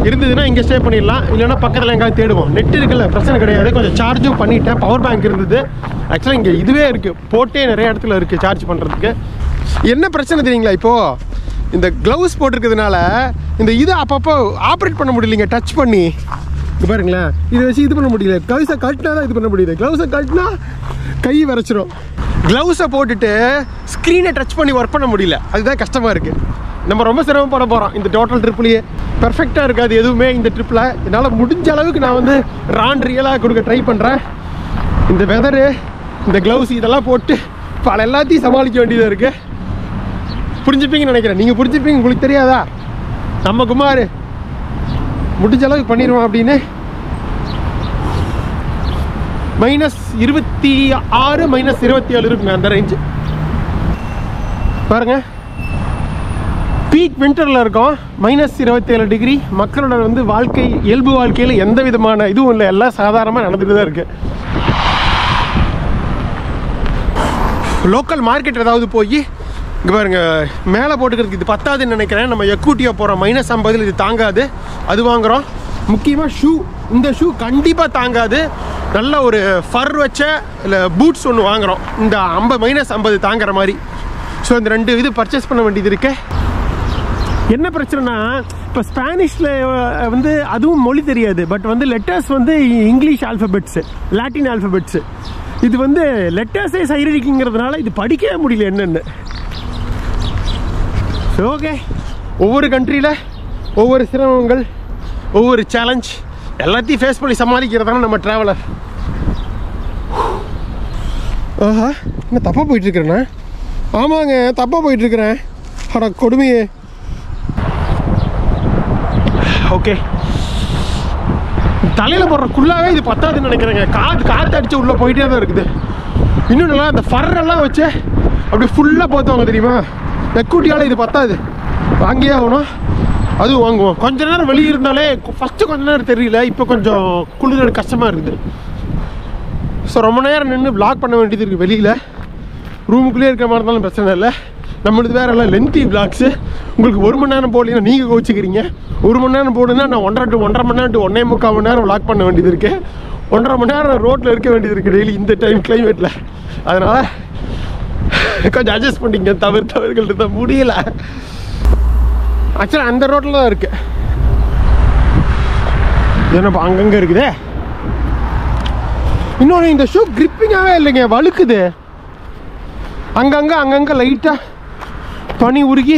இருந்ததுன்னா இங்கே ஸ்டே பண்ணிடலாம், இல்லைன்னா பக்கத்தில் எங்காவது தேடுவோம். நெட் இருக்குல்ல, பிரச்சனை கிடையாது. கொஞ்சம் சார்ஜும் பண்ணிவிட்டேன், பவர் பேங்க் இருந்தது. ஆக்சுவலாக இங்கே இதுவே இருக்குது, போட்டே நிறைய இடத்துல இருக்குது சார்ஜ் பண்ணுறதுக்கு. என்ன பிரச்சனை தெரியுங்களா, இப்போது இந்த க்ளவுஸ் போட்டிருக்கிறதுனால இந்த இதை அப்பப்போ ஆப்ரேட் பண்ண முடியலைங்க, டச் பண்ணி. இது பாருங்களேன், இதை வச்சு இது பண்ண முடியல, க்ளவுஸை கட்டினா தான் இது பண்ண முடியுது. க்ளவுஸை கட்டினா கை வரைச்சிரும். க்ளவுஸை போட்டுட்டு ஸ்க்ரீனை டச் பண்ணி ஒர்க் பண்ண முடியல, அதுதான் கஷ்டமாக இருக்குது. நம்ம ரொம்ப சிரமப்பட போகிறோம் இந்த டோட்டல் ட்ரிப்லேயே. பெர்ஃபெக்டாக இருக்காது எதுவுமே இந்த ட்ரிப்பில். என்னால் முடிஞ்ச அளவுக்கு நான் வந்து ரான் ரியலாக கொடுக்க ட்ரை பண்ணுறேன். இந்த வெதரு, இந்த க்ளவுஸ், இதெல்லாம் போட்டு பல எல்லாத்தையும் சமாளிக்க வேண்டியதாக இருக்குது. புரிஞ்சுப்பீங்கன்னு நினைக்கிறேன், நீங்கள் புரிஞ்சுப்பீங்க. உங்களுக்கு தெரியாதா, நம்ம குமார் முடிஞ்ச அளவுக்கு பண்ணிடுவோம் அப்படின்னு. மைனஸ் இருபத்தி ஆறு மைனஸ் இருபத்தி ஏழு இருக்குங்க அந்த ரேஞ்சு. பாருங்க, பீக் விண்டரில் இருக்கோம், மைனஸ் இருபத்தி ஏழு டிகிரி. மக்களோட வந்து வாழ்க்கை, இயல்பு வாழ்க்கையில் எந்த விதமான இதுவும் இல்லை, எல்லாம் சாதாரணமாக நடந்துகிட்டு தான் இருக்குது. லோக்கல் மார்க்கெட் ஏதாவது போய் இங்கே பாருங்க, மேலே போட்டுக்கிறதுக்கு இது பத்தாதுன்னு நினைக்கிறேன். நம்ம யக்கூட்டியா போகிறோம், மைனஸ் ஐம்பதில் இது தாங்காது, அது வாங்குகிறோம். முக்கியமாக ஷூ, இந்த ஷூ கண்டிப்பாக தாங்காது. நல்ல ஒரு ஃபர் வச்ச இல்லை பூட்ஸ் ஒன்று வாங்குகிறோம், இந்த ஐம்பது மைனஸ் ஐம்பது தாங்குற மாதிரி. ஸோ இந்த ரெண்டு இது பர்ச்சேஸ் பண்ண வேண்டியது இருக்கு. என்ன பிரச்சனைனா, இப்போ ஸ்பானிஷில் வந்து அதுவும் மொழி தெரியாது, பட் வந்து லெட்டர்ஸ் வந்து இங்கிலீஷ் ஆல்ஃபபெட்ஸு, லாட்டின் ஆல்ஃபபெட்ஸு. இது வந்து லெட்டர்ஸே சைரிடிக்குங்கிறதுனால இது படிக்கவே முடியல என்னென்னு. ஓகே, ஒவ்வொரு கண்ட்ரியில் ஒவ்வொரு சிரமங்கள், ஒவ்வொரு சேலஞ்ச், எல்லாத்தையும் ஃபேஸ் பண்ணி சமாளிக்கிறதான நம்ம ட்ராவலர். ஆஹா, நான் தப்பாக போயிட்டுருக்குறேண்ணா. ஆமாங்க, தப்பாக போயிட்டுருக்குறேன். அட கொடுமையே. ஓகே, தலையில் போடுறக்குள்ளாவே இது பத்தாதுன்னு நினைக்கிறேங்க. காற்று காற்று அடித்து உள்ளே போயிட்டே தான் இருக்குது. இன்னொன்று நல்லா அந்த ஃபர்ரெல்லாம் வச்சு அப்படி ஃபுல்லாக போத்துவாங்க தெரியுமா. எக்கூட்டியால் இது பத்தாது, வாங்கியே ஆகணும். அதுவும் வாங்குவோம். கொஞ்ச நேரம் வெளியே இருந்தாலே, ஃபஸ்ட்டு கொஞ்ச நேரம் தெரியல, இப்போ கொஞ்சம் குளிர் கஷ்டமாக இருக்குது. ஸோ ரொம்ப நேரம் நின்று விளாக் பண்ண வேண்டியது இருக்குது வெளியில். ரூமுக்குள்ளேயே இருக்கிற மாதிரி இருந்தாலும் பிரச்சனை இல்லை. நம்மளுக்கு வேறு எல்லாம் லென்த்தி விளாக்ஸு. உங்களுக்கு ஒரு மணி நேரம் போடலன்னா நீங்கள் கோச்சிக்கிறீங்க. ஒரு மணி நேரம் போடுன்னா நான் ஒன்றரை டு ஒன்றரை மணி நேரம் டு ஒன்றே முக்கால் மணி நேரம் விளாக் பண்ண வேண்டியது இருக்குது. ஒன்றரை மணி நேரம் ரோட்டில் இருக்க வேண்டியது இருக்குது டெய்லி இந்த டைம் கிளைமேட்டில். அதனால் கொஞ்சம் அட்ஜஸ்ட் பண்ணிங்க, தவிர தவறுகள் தான் முடியல. ஆக்சுவலாக அந்த ரோட்டில் தான் இருக்குது, ஏன்னா அங்கங்கே இருக்குதே. இன்னொன்று, இந்த ஷூ கிரிப்பிங்காகவே இல்லைங்க, வழுக்குது. அங்கங்கே அங்கங்கே லைட்டாக பனி உருகி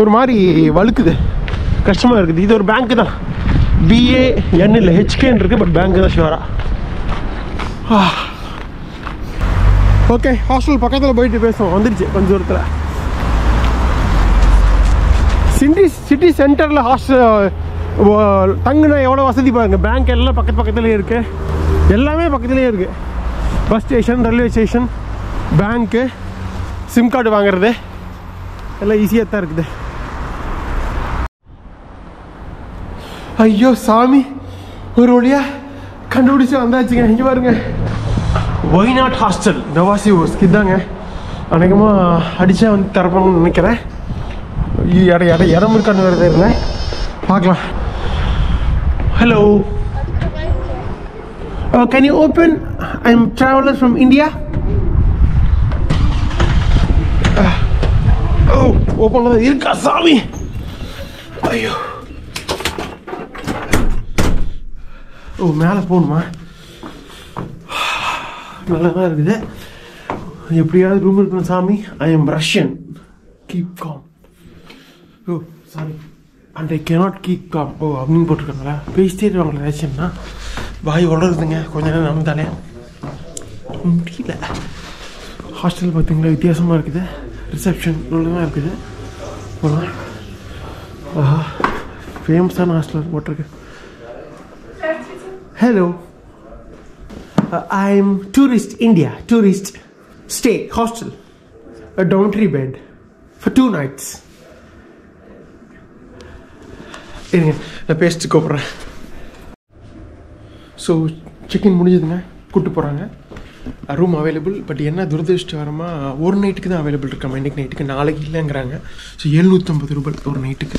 ஒரு மாதிரி வழுக்குது, கஷ்டமாக இருக்குது. இது ஒரு பேங்க்கு தான், பிஏ என் இல்லை ஹெச்கேன்னு இருக்குது, பட் பேங்க்கு தான் ஷுவராக. ஓகே, ஹாஸ்டல் பக்கத்தில் போயிட்டு பேசுவோம். வந்துடுச்சு கொஞ்ச தூரத்தில். சிட்டி சிட்டி சென்டரில் ஹாஸ்டல் தங்குனா எவ்வளோ வசதி பாருங்க. பேங்க் எல்லாம் பக்கத்து பக்கத்துலேயே இருக்குது, எல்லாமே பக்கத்துலேயே இருக்குது. Bus station, railway station, bank, sim card வாங்குறது எல்லாம் ஈஸியாக தான் இருக்குது. ஐயோ சாமி, ஒரு வழியாக கண்டுபிடிச்சி வந்தாச்சுங்க. இங்கே பாருங்க, ஒய் நாட் ஹாஸ்டல், நோவாசிபிர்ஸ்க். இதாங்க அநேகமாக அடித்தா வந்து திறப்பணும்னு நினைக்கிறேன். இடம் இடம் இடம் இருக்கான்னு வேறு தெரியல, பார்க்கலாம். Hello, can you open? I am traveller from India. ஓ, ஓப்பனில் தான் இருக்கா சாமி. ஐயோ, ஓ மேலே போகணுமா? நல்லா தான் இருக்குது, எப்படியாவது ரூம் இருக்கணும் சாமி. I am Russian, keep calm. Oh sorry, and I cannot keep calm. ஓ அப்படின்னு போட்டிருக்காங்களா, பேசிட்டே இருக்காங்களா ரஷ்யன்னா? வாய் வளருதுங்க கொஞ்ச நேரம் நடந்தாலே முடியல. ஹாஸ்டல் பார்த்திங்களா வித்தியாசமாக இருக்குது, ரிசப்ஷன் இவ்வளோதான் இருக்குது. போகலாம். ஆஹா, ஃபேமஸான ஹாஸ்டல் போட்டிருக்கு. Hello, Uh, I'm tourist India, tourist stay, hostel, a dormitory bed for two nights. இருங்க நான் பேசிட்டு கூப்பிட்றேன். ஸோ செக்இன் முடிஞ்சதுங்க, கூப்பிட்டு போகிறாங்க. ரூம் அவைலபிள், பட் என்ன துரதிருஷ்டகரமாக ஒரு நைட்டுக்கு தான் அவைலபிள் இருக்காமல், இன்றைக்கு நைட்டுக்கு, நாளைக்கு இல்லைங்கிறாங்க. ஸோ எழுநூற்றம்பது ரூபாய் ஒரு நைட்டுக்கு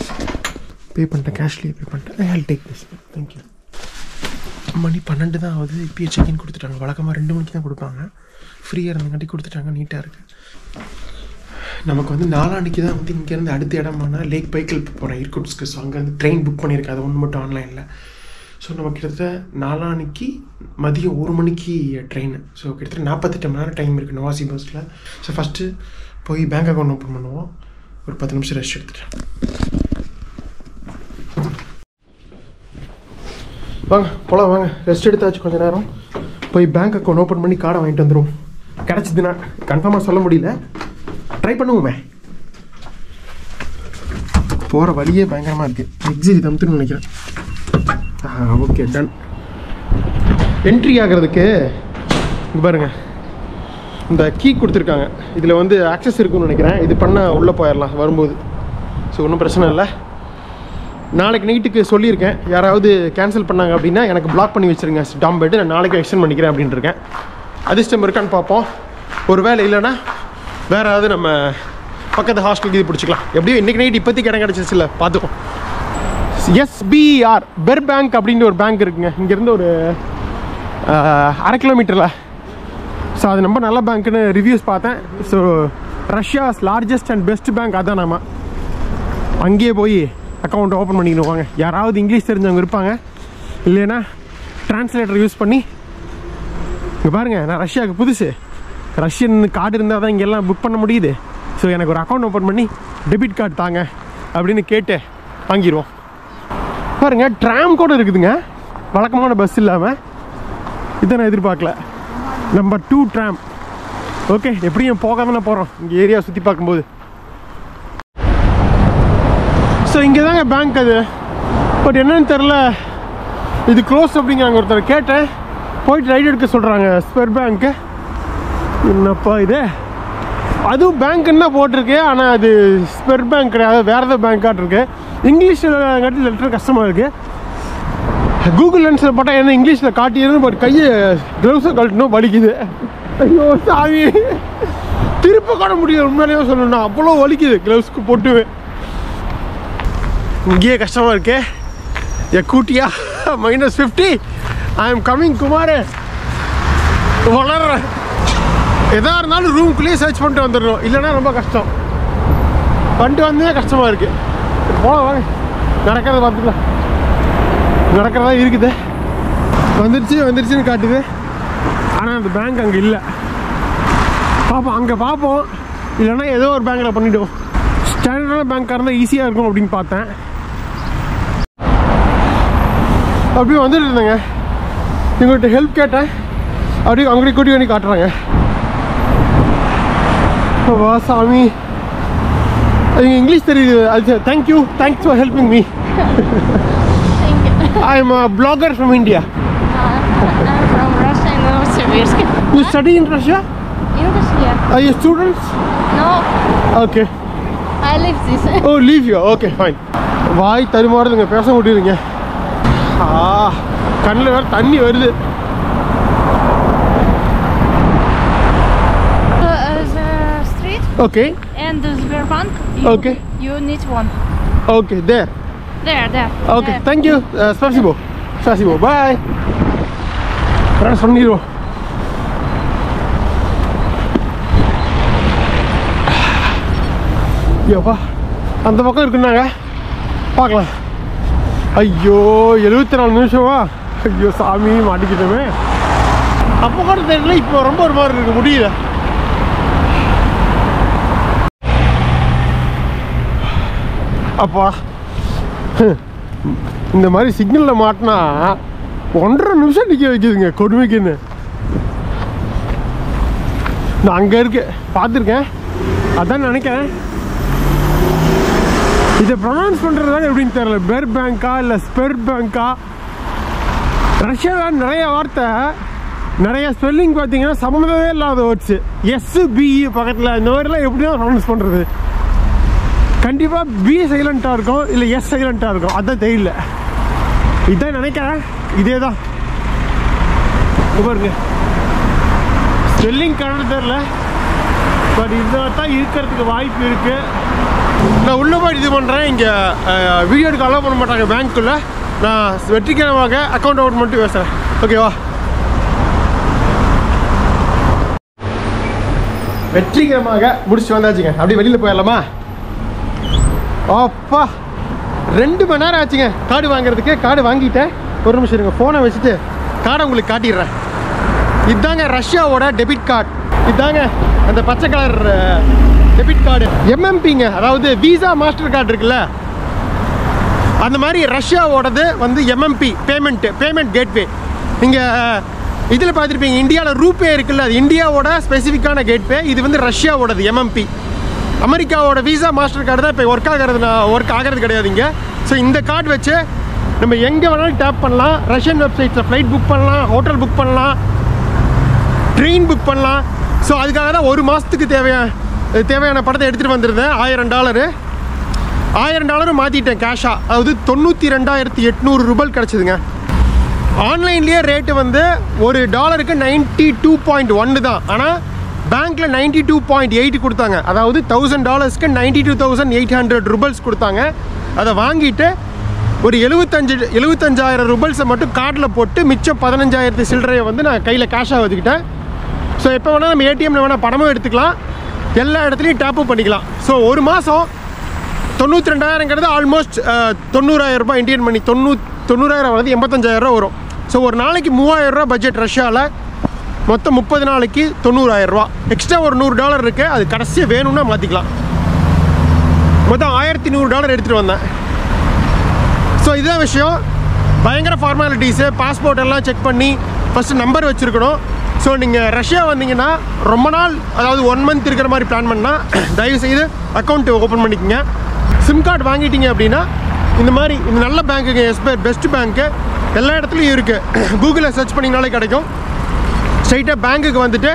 பே பண்ணிட்டேன், கேஷ்லேயே பே பண்ணிட்டேன். I take this, thank you. மணி பன்னெண்டு தான் ஆகுது, இப்போயே செக்இன் கொடுத்துட்டாங்க. வழக்கமாக ரெண்டு மணிக்கு தான் கொடுப்பாங்க, ஃப்ரீயாக இருந்தங்காட்டி கொடுத்துட்டாங்க. நீட்டாக இருக்குது. நமக்கு வந்து நாலாண்டிக்கு தான் வந்து இங்கேருந்து அடுத்த இடமானா லேக் பைக்கில் போகிறேன் இர்குட்ஸ்க்கு. ஸோ அங்கேருந்து ட்ரெயின் புக் பண்ணியிருக்கேன், அது ஒன்று மட்டும் ஆன்லைனில். ஸோ நம்ம கிட்டத்தட்ட நாலாணிக்கு மதியம் ஒரு மணிக்கு ட்ரெயின். ஸோ கிட்டத்தட்ட நாற்பத்தெட்டு மணி நேரம் டைம் இருக்குது நோவாசிபர்ஸ்கில். ஸோ ஃபஸ்ட்டு போய் பேங்க் அக்கௌண்ட் ஓப்பன் பண்ணுவோம், ஒரு பத்து நிமிஷம் ரெஸ்ட் எடுத்துட்டேன். வாங்க போகலாம், வாங்க ரெஸ்ட் எடுத்தாச்சு கொஞ்சம் நேரம். போய் பேங்க் அக்கௌண்ட் ஓப்பன் பண்ணி கார்டை வாங்கிட்டு வந்துடும். கிடச்சிதுன்னா கன்ஃபார்மாக சொல்ல முடியல, ட்ரை பண்ணுவோமே. போகிற வழியே பயங்கரமாக இருக்குது. எக்ஸிட் தம்த்துன்னு நினைக்கிறேன். Okay done. என்ட்ரி ஆகிறதுக்கு இங்கே பாருங்கள் இந்த கீ கொடுத்துருக்காங்க, இதில் வந்து ஆக்சஸ் இருக்குன்னு நினைக்கிறேன். இது பண்ணால் உள்ளே போயிடலாம் வரும்போது. ஸோ ஒன்றும் பிரச்சனை இல்லை. நாளைக்கு நைட்டுக்கு சொல்லியிருக்கேன், யாராவது கேன்சல் பண்ணாங்க அப்படின்னா எனக்கு பிளாக் பண்ணி வச்சுருங்க டாம் பெட்டு, நான் நாளைக்கு எக்ஸ்டெண்ட் பண்ணிக்கிறேன் அப்படின்னு இருக்கேன். அதிர்ஷ்டம் இருக்கான்னு பார்ப்போம். ஒரு வேலை இல்லைன்னா வேறு ஏதாவது நம்ம பக்கத்து ஹாஸ்டலுக்கு இது பிடிச்சிக்கலாம். எப்படியோ இன்றைக்கி நைட் இப்போதைக்கு இடம் கிடச்சிச்சு, இல்லை பார்த்துக்கோம். எஸ்பிஆர் ஸ்பெர்பேங்க் அப்படின்னு ஒரு பேங்க் இருக்குங்க, இங்கேருந்து ஒரு அரை கிலோமீட்டரில். ஸோ அது ரொம்ப நல்ல பேங்க்குன்னு ரிவ்யூஸ் பார்த்தேன். So Russia's largest and best bank அதான். நம்ம அங்கேயே போய் அக்கௌண்ட் ஓப்பன் பண்ணிக்கணும். வாங்க, யாராவது இங்கிலீஷ் தெரிஞ்சவங்க இருப்பாங்க, இல்லைன்னா டிரான்ஸ்லேட்டர் யூஸ் பண்ணி. இங்கே பாருங்கள், நான் ரஷ்யாவுக்கு புதுசு, ரஷ்யன் கார்டு இருந்தால் தான் இங்கெல்லாம் புக் பண்ண முடியுது. ஸோ எனக்கு ஒரு அக்கௌண்ட் ஓப்பன் பண்ணி டெபிட் கார்டு தாங்க அப்படின்னு கேட்டு வாங்கிடுவோம். பாருங்கள், ட்ராம் கூட இருக்குதுங்க, வழக்கமான பஸ் இல்லாமல். இதை நான் எதிர்பார்க்கல. Number two tram. ஓகே, எப்படியும் போகாம நான் போகிறோம் இங்கே ஏரியா சுற்றி பார்க்கும்போது. ஸோ இங்கே தாங்க பேங்க் அது, பட் என்னன்னு தெரில இது க்ளோஸ் அப்படிங்கிறாங்க. ஒருத்தர் கேட்டேன், போயிட்டு ரைடு எடுக்க சொல்கிறாங்க ஸ்பெர் பேங்க்கு. என்னப்பா இது, அதுவும் பேங்க்குன்னு தான் போட்டிருக்கு, ஆனால் அது ஸ்பெர் பேங்க் கிடையாது, வேறு ஏதாவது பேங்க்காட்டு இருக்குது. இங்கிலீஷில் காட்டி லெட்டர் கஷ்டமாக இருக்குது. கூகுள் லென்ஸில் போட்டால் என்ன இங்கிலீஷில் காட்டியிருந்தது, பட் கையை க்ளவுஸை கழட்டணும், வலிக்குது. ஐயோ சாமி, திருப்ப காட்ட முடியல உண்மையிலேயே சொல்லணும்னா, அவ்வளோ வலிக்குது க்ளவுஸுக்கு போட்டுவே. இங்கேயே கஷ்டமாக இருக்கே. Yakutia minus fifty. I am coming Kumar. வளர்றேன். எதாக இருந்தாலும் ரூம்குள்ளேயே சர்ச் பண்ணிட்டு வந்துடணும், இல்லைன்னா ரொம்ப கஷ்டம். பண்ணிட்டு வந்தே கஷ்டமாக இருக்குது. போகலாம் வாங்க, நடக்கிறத பார்த்துக்கலாம். நடக்கிறதா இருக்குது. வந்துடுச்சு வந்துடுச்சுன்னு காட்டுது, ஆனால் அந்த பேங்க் அங்கே இல்லை. பார்ப்போம், அங்கே பார்ப்போம், இல்லைன்னா ஏதோ ஒரு பேங்க்கில் பண்ணிவிடுவோம். ஸ்டாண்டர்டான பேங்க்காக இருந்தால் ஈஸியாக இருக்கும் அப்படின்னு பார்த்தேன். அப்படியே வந்துட்டு இருந்தேங்க, எங்கள்கிட்ட ஹெல்ப் கேட்டேன். அப்படியே அவங்கள்ட்ட கூட்டி பண்ணி காட்டுறாங்க. வா சாமி, எங்கள் இங்கிலீஷ் தெரியுது. அது thank you, thanks for helping me. I am blogger from India. You study in Russia? Are you students? Okay. I live this. Oh, leave you. Okay, fine. வாய் தருமாறுதுங்க, பேச முடியுதுங்க. ஆ, கண்ணில் வேறு தண்ணி வருது. Street. Okay. And the Sberbank. Okay. You need one. Okay, there. There, there. Okay, there. Thank you. Uh, Спасибо. Спасибо. Bye. Friends from Niro. ஐயோப்பா, அந்த பக்கம் இருக்குன்னாங்க, பார்க்கலாம். ஐயோ எழுபத்தி நாலு நிமிஷமா, ஐயோ சாமி மாட்டிக்கிட்டோமே. அப்போ கூட தெரியல, இப்போ ரொம்ப ஒரு மாதிரி இருக்கு, முடியல. அப்பா இந்த மாதிரி சிக்னலில் மாட்டினா ஒன்றரை நிமிஷம் நிற்க வைக்கிதுங்க, கொடுமைக்குன்னு. நான் அங்கே இருக்கு பார்த்துருக்கேன், அதான் நினைக்கிறேன். இதை ப்ரொனவுன்ஸ் பண்ணுறதுனால எப்படின்னு தெரியல, பெர் பேங்க்கா இல்லை ஸ்பெர் பேங்க்கா. ரஷ்யாவில் நிறைய வார்த்தை, நிறைய ஸ்பெல்லிங் பார்த்தீங்கன்னா சம்மந்தமே இல்லாத வேர்ட்ஸு. எஸ்பிஇ பக்கத்தில் இந்த மாதிரிலாம் எப்படின்னா ப்ரொனவுன்ஸ் பண்ணுறது. கண்டிப்பாக பி சைலண்ட்டாக இருக்கும், இல்லை எஸ் சைலண்ட்டாக இருக்கும், அதுதான் தெரியல. இதுதான் நினைக்கிறேன், இதே தான். இது பாருங்க, ஸ்பெல்லிங் கரெக்டாக தெரில, பட் இதில் தான் இருக்கிறதுக்கு வாய்ப்பு இருக்குது. நான் உள்ளே போய் இது பண்ணுறேன், இங்கே வீடியோக்கு அலோவ் பண்ண மாட்டாங்க பேங்க்குள்ளே. நான் வெற்றிகரமாக அக்கௌண்ட் அவுட் மட்டும் பேசுகிறேன், ஓகேவா? வெற்றிகரமாக முடிச்சு வந்தாச்சுங்க. அப்படியே வெளியில் போயிடலாமா? அப்பா, ரெண்டு மணி நேரம் ஆச்சுங்க கார்டு வாங்குறதுக்கு. கார்டு வாங்கிட்டேன். ஒரு நிமிஷம் இருங்க, ஃபோனை வச்சுட்டு கார்டை உங்களுக்கு காட்டிடுறேன். இதுதாங்க ரஷ்யாவோட டெபிட் கார்டு. இதுதாங்க அந்த பச்சை கலர் டெபிட் கார்டு, எம்எம்பிங்க, அதாவது விசா மாஸ்டர் கார்டு இருக்குல்ல, அந்த மாதிரி ரஷ்யாவோடது வந்து எம்எம்பி பேமெண்ட்டு, பேமெண்ட் கேட்வே. நீங்கள் இதில் பார்த்துருப்பீங்க, இந்தியாவில் ரூபே இருக்குல்ல, அது இந்தியாவோட ஸ்பெசிஃபிக்கான கேட்வே. இது வந்து ரஷ்யாவோடது எம்எம்பி. அமெரிக்காவோட விசா மாஸ்டர் கார்டு தான் இப்போ ஒர்க் ஆகிறது, நான் ஒர்க் ஆகிறது கிடையாதுங்க. ஸோ இந்த கார்டு வச்சு நம்ம எங்கே வேணாலும் டேப் பண்ணலாம். ரஷ்யன் வெப்சைட்ஸில் ஃப்ளைட் புக் பண்ணலாம், ஹோட்டல் புக் பண்ணலாம், ட்ரெயின் புக் பண்ணலாம். ஸோ அதுக்காக தான் ஒரு மாதத்துக்கு தேவையான தேவையான படத்தை எடுத்துகிட்டு வந்துருந்தேன். ஆயிரம் டாலரு ஆயிரம் டாலரும் மாற்றிட்டேன் கேஷாக. அதாவது தொண்ணூற்றி ரெண்டாயிரத்தி எட்நூறு ரூபாய் கிடச்சிதுங்க. ஆன்லைன்லேயே ரேட்டு வந்து ஒரு டாலருக்கு நைன்ட்டி டூ பாயிண்ட் ஒன்று தான். ஆனால் பேங்க்கில் நைன்ட்டி டூ பாயிண்ட் எயிட் கொடுத்தாங்க. அதாவது தௌசண்ட் டாலர்ஸ்க்கு ninety two thousand eight hundred roubles கொடுத்தாங்க. அதை வாங்கிட்டு ஒரு எழுபத்தஞ்சு எழுபத்தஞ்சாயிரம் ரூபல்ஸை மட்டும் கார்டில் போட்டு மிச்சம் பதினஞ்சாயிரத்து சில்லறையை வந்து நான் கையில் கேஷாக வச்சுக்கிட்டேன். ஸோ எப்போ வேணால் நம்ம ஏடிஎம்மில் வேணால் பணமும் எடுத்துக்கலாம், எல்லா இடத்துலையும் டேப்பும் பண்ணிக்கலாம். ஸோ ஒரு மாதம் தொண்ணூற்றி ரெண்டாயிரங்கிறது ஆல்மோஸ்ட் தொண்ணூறாயிரம் ரூபாய் இண்டியன் மணி. தொண்ணூ தொண்ணூறாயிரம் வருது, எண்பத்தஞ்சாயிரரூவா வரும். ஸோ ஒரு நாளைக்கு மூவாயிரரூவா பட்ஜெட் ரஷ்யாவில். மொத்தம் முப்பது நாளைக்கு தொண்ணூறாயிரரூவா. எக்ஸ்ட்ரா ஒரு நூறு டாலர் இருக்குது, அது கடைசியாக வேணும்னா மாற்றிக்கலாம். மொத்தம் ஆயிரத்தி நூறு டாலர் எடுத்துகிட்டு வந்தேன். ஸோ இதுதான் விஷயம். பயங்கர ஃபார்மாலிட்டிஸு, பாஸ்போர்ட் எல்லாம் செக் பண்ணி ஃபஸ்ட்டு நம்பர் வச்சுருக்கணும். ஸோ நீங்கள் ரஷ்யா வந்தீங்கன்னா ரொம்ப நாள், அதாவது ஒன் மந்த் இருக்கிற மாதிரி பிளான் பண்ணால் தயவுசெய்து அக்கௌண்ட்டு ஓப்பன் பண்ணிக்கோங்க. சிம் கார்டு வாங்கிட்டீங்க அப்படின்னா இந்த மாதிரி இந்த நல்ல பேங்க்குங்க, எஸ்பிஆர் பெஸ்ட் பேங்க்கு எல்லா இடத்துலையும் இருக்குது. கூகுளில் சர்ச் பண்ணிங்கனாலே கிடைக்கும். ஸ்ட்ரைட்டாக பேங்க்குக்கு வந்துட்டு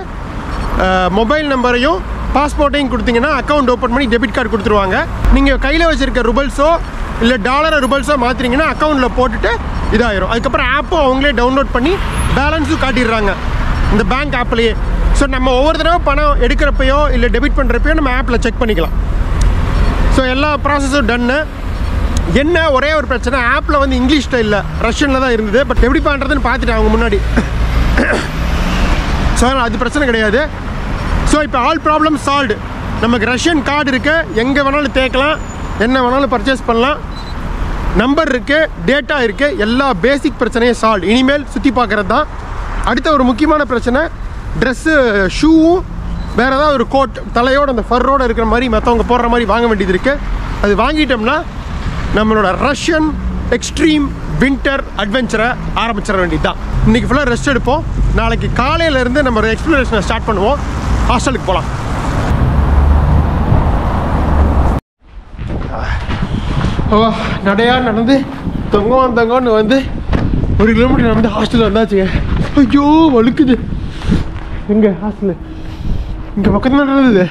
மொபைல் நம்பரையும் பாஸ்போர்ட்டையும் கொடுத்தீங்கன்னா அக்கௌண்ட் ஓப்பன் பண்ணி டெபிட் கார்டு கொடுத்துருவாங்க. நீங்கள் கையில் வச்சுருக்க ரூபல்ஸோ இல்லை டாலரை ரூபல்ஸோ மாற்றினீங்கன்னா அக்கௌண்ட்டில் போட்டுட்டு இதாகிடும். அதுக்கப்புறம் ஆப்பும் அவங்களே டவுன்லோட் பண்ணி பேலன்ஸும் காட்டிடுறாங்க இந்த பேங்க் ஆப்லேயே. ஸோ நம்ம ஒவ்வொரு தடவை பணம் எடுக்கிறப்பையோ இல்லை டெபிட் பண்ணுறப்பையோ நம்ம ஆப்பில் செக் பண்ணிக்கலாம். ஸோ எல்லா ப்ராசஸும் டன்னு. என்ன ஒரே ஒரு பிரச்சனை, ஆப்பில் வந்து இங்கிலீஷில் இல்லை, ரஷ்யனில் தான் இருந்தது. பட் எப்படி பண்ணுறதுன்னு பார்த்துட்டேன் அவங்க முன்னாடி. ஸோ அது பிரச்சனை கிடையாது. ஸோ இப்போ ஆல் ப்ராப்ளம் சால்வ்டு. நமக்கு ரஷ்யன் கார்டு இருக்குது, எங்கே வேணாலும் தேக்கலாம், என்ன வேணாலும் பர்ச்சேஸ் பண்ணலாம், நம்பர் இருக்குது, டேட்டா இருக்குது, எல்லா பேசிக் பிரச்சனையும் சால்வ். இனிமேல் சுற்றி பார்க்குறது தான் அடுத்த ஒரு முக்கியமான பிரச்சனை. ட்ரெஸ்ஸு, ஷூவும், வேறு ஏதாவது ஒரு கோட் தலையோடு அந்த ஃபர்ரோடு இருக்கிற மாதிரி மற்றவங்க போடுற மாதிரி வாங்க வேண்டியது இருக்குது. அது வாங்கிட்டோம்னா நம்மளோட ரஷ்யன் எக்ஸ்ட்ரீம் வின்டர் அட்வென்ச்சரை ஆரம்பிச்சிட வேண்டியது தான். இன்றைக்கி ஃபுல்லாக ரெஸ்ட் எடுப்போம். நாளைக்கு காலையிலேருந்து நம்ம ஒரு எக்ஸ்ப்ளோரேஷனை ஸ்டார்ட் பண்ணுவோம். ஹாஸ்டலுக்கு போகலாம். ஓ, நடையா நடந்து தொங்கம் தொங்கன்னு வந்து ஒரு கிலோமீட்டர் நடந்து ஹாஸ்டலில் வந்தாச்சுங்க. ஐயோ வழுக்குது. எங்கள் ஹாஸ்டலு இங்கே பக்கத்தில் தான் நடந்தது.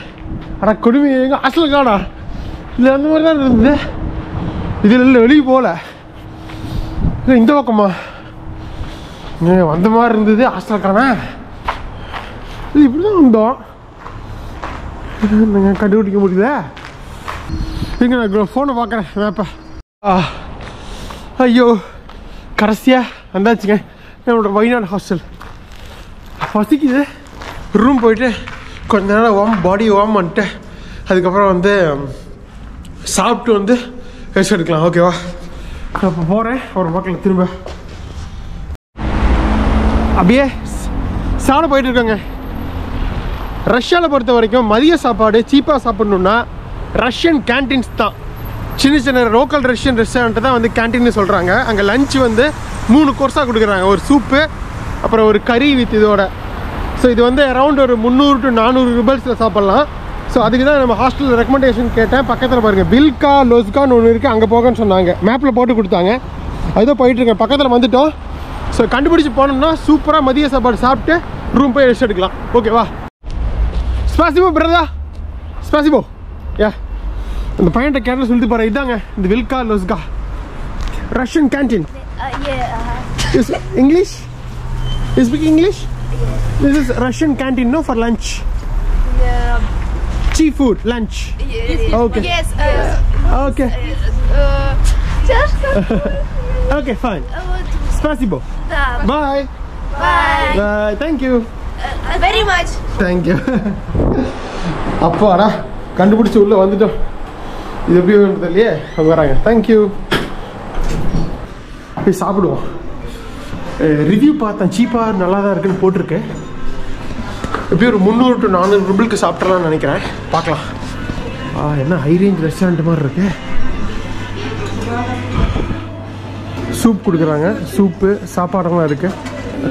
ஆனால் கொடுமை, எங்கள் ஹாஸ்டலு காணா இல்லை, அந்த மாதிரி தான் நடந்தது. இதில் இல்லை, வெளியே போகல, இல்லை இந்த பக்கமா வந்த மாதிரி இருந்தது. ஹாஸ்டல் காணா, இது இப்படி தான் வந்தோம். நாங்கள் கண்டுபிடிக்க முடியல. இங்கே நான் ஃபோனை பார்க்குறேன் மேப்பை. ஆ ஐயோ, கடைசியாக வந்தாச்சுங்க என்னோடய வயநாடு ஹாஸ்டல். பசிக்குது, ரூம் போயிட்டு கொஞ்ச நேரம் வார்ம் பாடி வார்ம் பண்ணிட்டு அதுக்கப்புறம் வந்து சாப்பிட்டு வந்து ரெஸ்ட் எடுக்கலாம், ஓகேவா? நான் இப்போ போகிறேன் ஒரு பக்கத்தில் திரும்ப. அப்படியே சாப்பிட போயிட்டு இருக்காங்க. ரஷ்யாவில் பொறுத்த வரைக்கும் மதிய சாப்பாடு சீப்பாக சாப்பிட்ணுன்னா ரஷ்யன் கேன்டீன்ஸ் தான். சின்ன சின்ன லோக்கல் ரஷ்யன் ரெஸ்டாரண்ட்டு தான் வந்து கேன்டீன்னு சொல்கிறாங்க. அங்கே லஞ்ச் வந்து மூணு கோர்ஸாக கொடுக்குறாங்க. ஒரு சூப்பு, அப்புறம் ஒரு கறி வித் இதோட. ஸோ இது வந்து அரௌண்ட் ஒரு முந்நூறு டு நானூறு ரூபல்ஸில் சாப்பிட்லாம். ஸோ அதுக்கு தான் நம்ம ஹாஸ்டலில் ரெக்கமெண்டேஷன் கேட்டேன். பக்கத்தில் பாருங்கள் வில்கா லோஷ்கான்னு ஒன்று இருக்குது, அங்கே போகன்னு சொன்னாங்க. மேப்பில் போட்டு கொடுத்தாங்க, அதுதான் போயிட்டுருக்கேன். பக்கத்தில் வந்துவிட்டோம். ஸோ கண்டுபிடிச்சி போனோம்னா சூப்பராக மதிய சாப்பாடு சாப்பிட்டு ரூம் போய் ரெஸ்ட் எடுக்கலாம், ஓகேவா? ஸ்பாசிபோ பிரதா, ஸ்பாசிபோ. ஏ The brand of candles will be the Vilka Loshka. Russian canteen. Uh, yeah. Uh, is English? You speak English? Yeah. This is Russian canteen, no, for lunch. Yeah. Cheap food, lunch. Yeah. Okay. Yes. Uh, okay. Uh, okay, fine. Спасибо. Да. Bye. Bye. Bye. Thank you. Uh, very much. Thank you. Appa, kandupidichu ulla vandidom. Idu eppadi vandadalliye avanga varanga. Thank you. We saapduvom. Review paathan cheaper nalla da irukku nu potirukke. Eppadi oru three hundred to four hundred ruble ku saaptrala nenikiren. Paakalam. Ah, enna high range restaurant maari irukke. Soup kudukranga, soup, saapaadala irukku.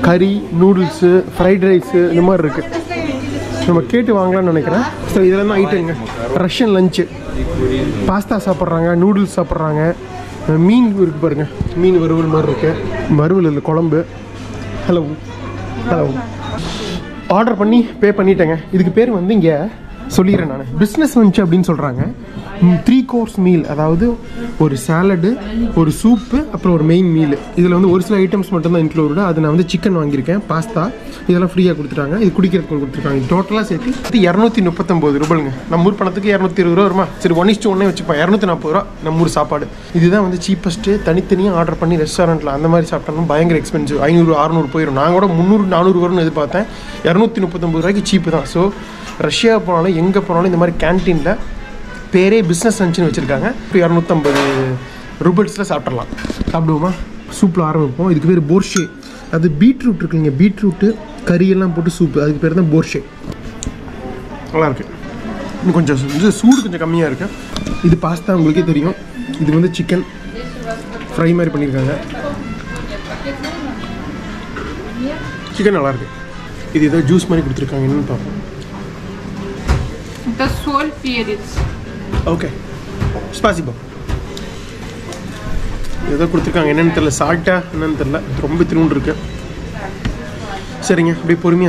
Curry, noodles, fried rice, the more. We so this is eating Russian lunch. Pasta, saparanga, noodles, saparanga, mean burger, mean varul marruke, marul colombe. Hello, hello. Order panni pay pannitenga. Idhukku per vandinga solliren nanu. Business lunch appdin solranga. Three course meal, adavadhu oru salad, oru soup, appo oru main meal. Idhula vandu oru sila items mattum include. Adhu na vandu chicken vaangirukken, pasta, idella free ah kuduthiranga. Idu kudikkiradhukku kuduthiranga. Total ah sethi two hundred thirty-nine rublnga. Nammur panathukku two hundred twenty rupees varuma. Seri one is to one vechippa two hundred forty rupees nammur saapadu. Idhu vandu cheapest thanithaniya order panni restaurant la andha mari saaptana bayangara expensive five hundred six hundred poirum. Naan kuda three hundred four hundred varunu edhupaathen two hundred thirty-nine rupees ku cheap dhaan. So Russia ponaala enga ponaala indha mari canteen la pere business lunch nu vechirukanga two hundred fifty rubles la saaptrala saapduvuma soup la aarambipom idukku peru borsche adu beetroot irukkinga beetroot curry ella potu soup adukku peru dhaan borsche alla irukku nu konja soodu konja kammiya irukku idu pasta ungalke theriyum idu vandu chicken fry mari pannirukanga chicken alla irukku idu edho juice mari kuduthirukanga ennu paapom da sol perits. Okay. Spasibo. This is the salt. This is the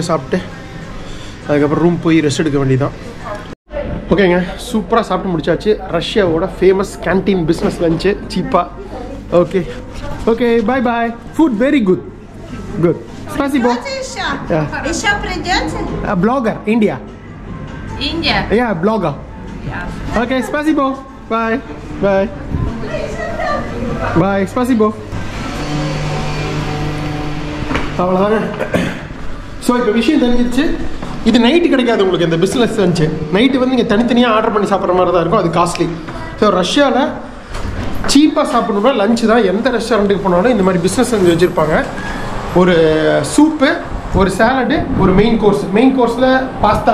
salt. This is the Okay, Supra Hostel. Russia famous canteen business lunch. Cheaper. Okay. Okay, bye bye. Food very good. Good. Spasibo. Yeah. A blogger, India. India? Yeah, blogger. Yeah. Okay, spasibo. Bye. Bye. Bye, spasibo. So, if you wish you can get a night, you can get a business lunch. Night, you can get a order for the costly. So, Russia, cheapest lunch is any restaurant you can get a business lunch. Soup, one salad, one main course. Main course is pasta.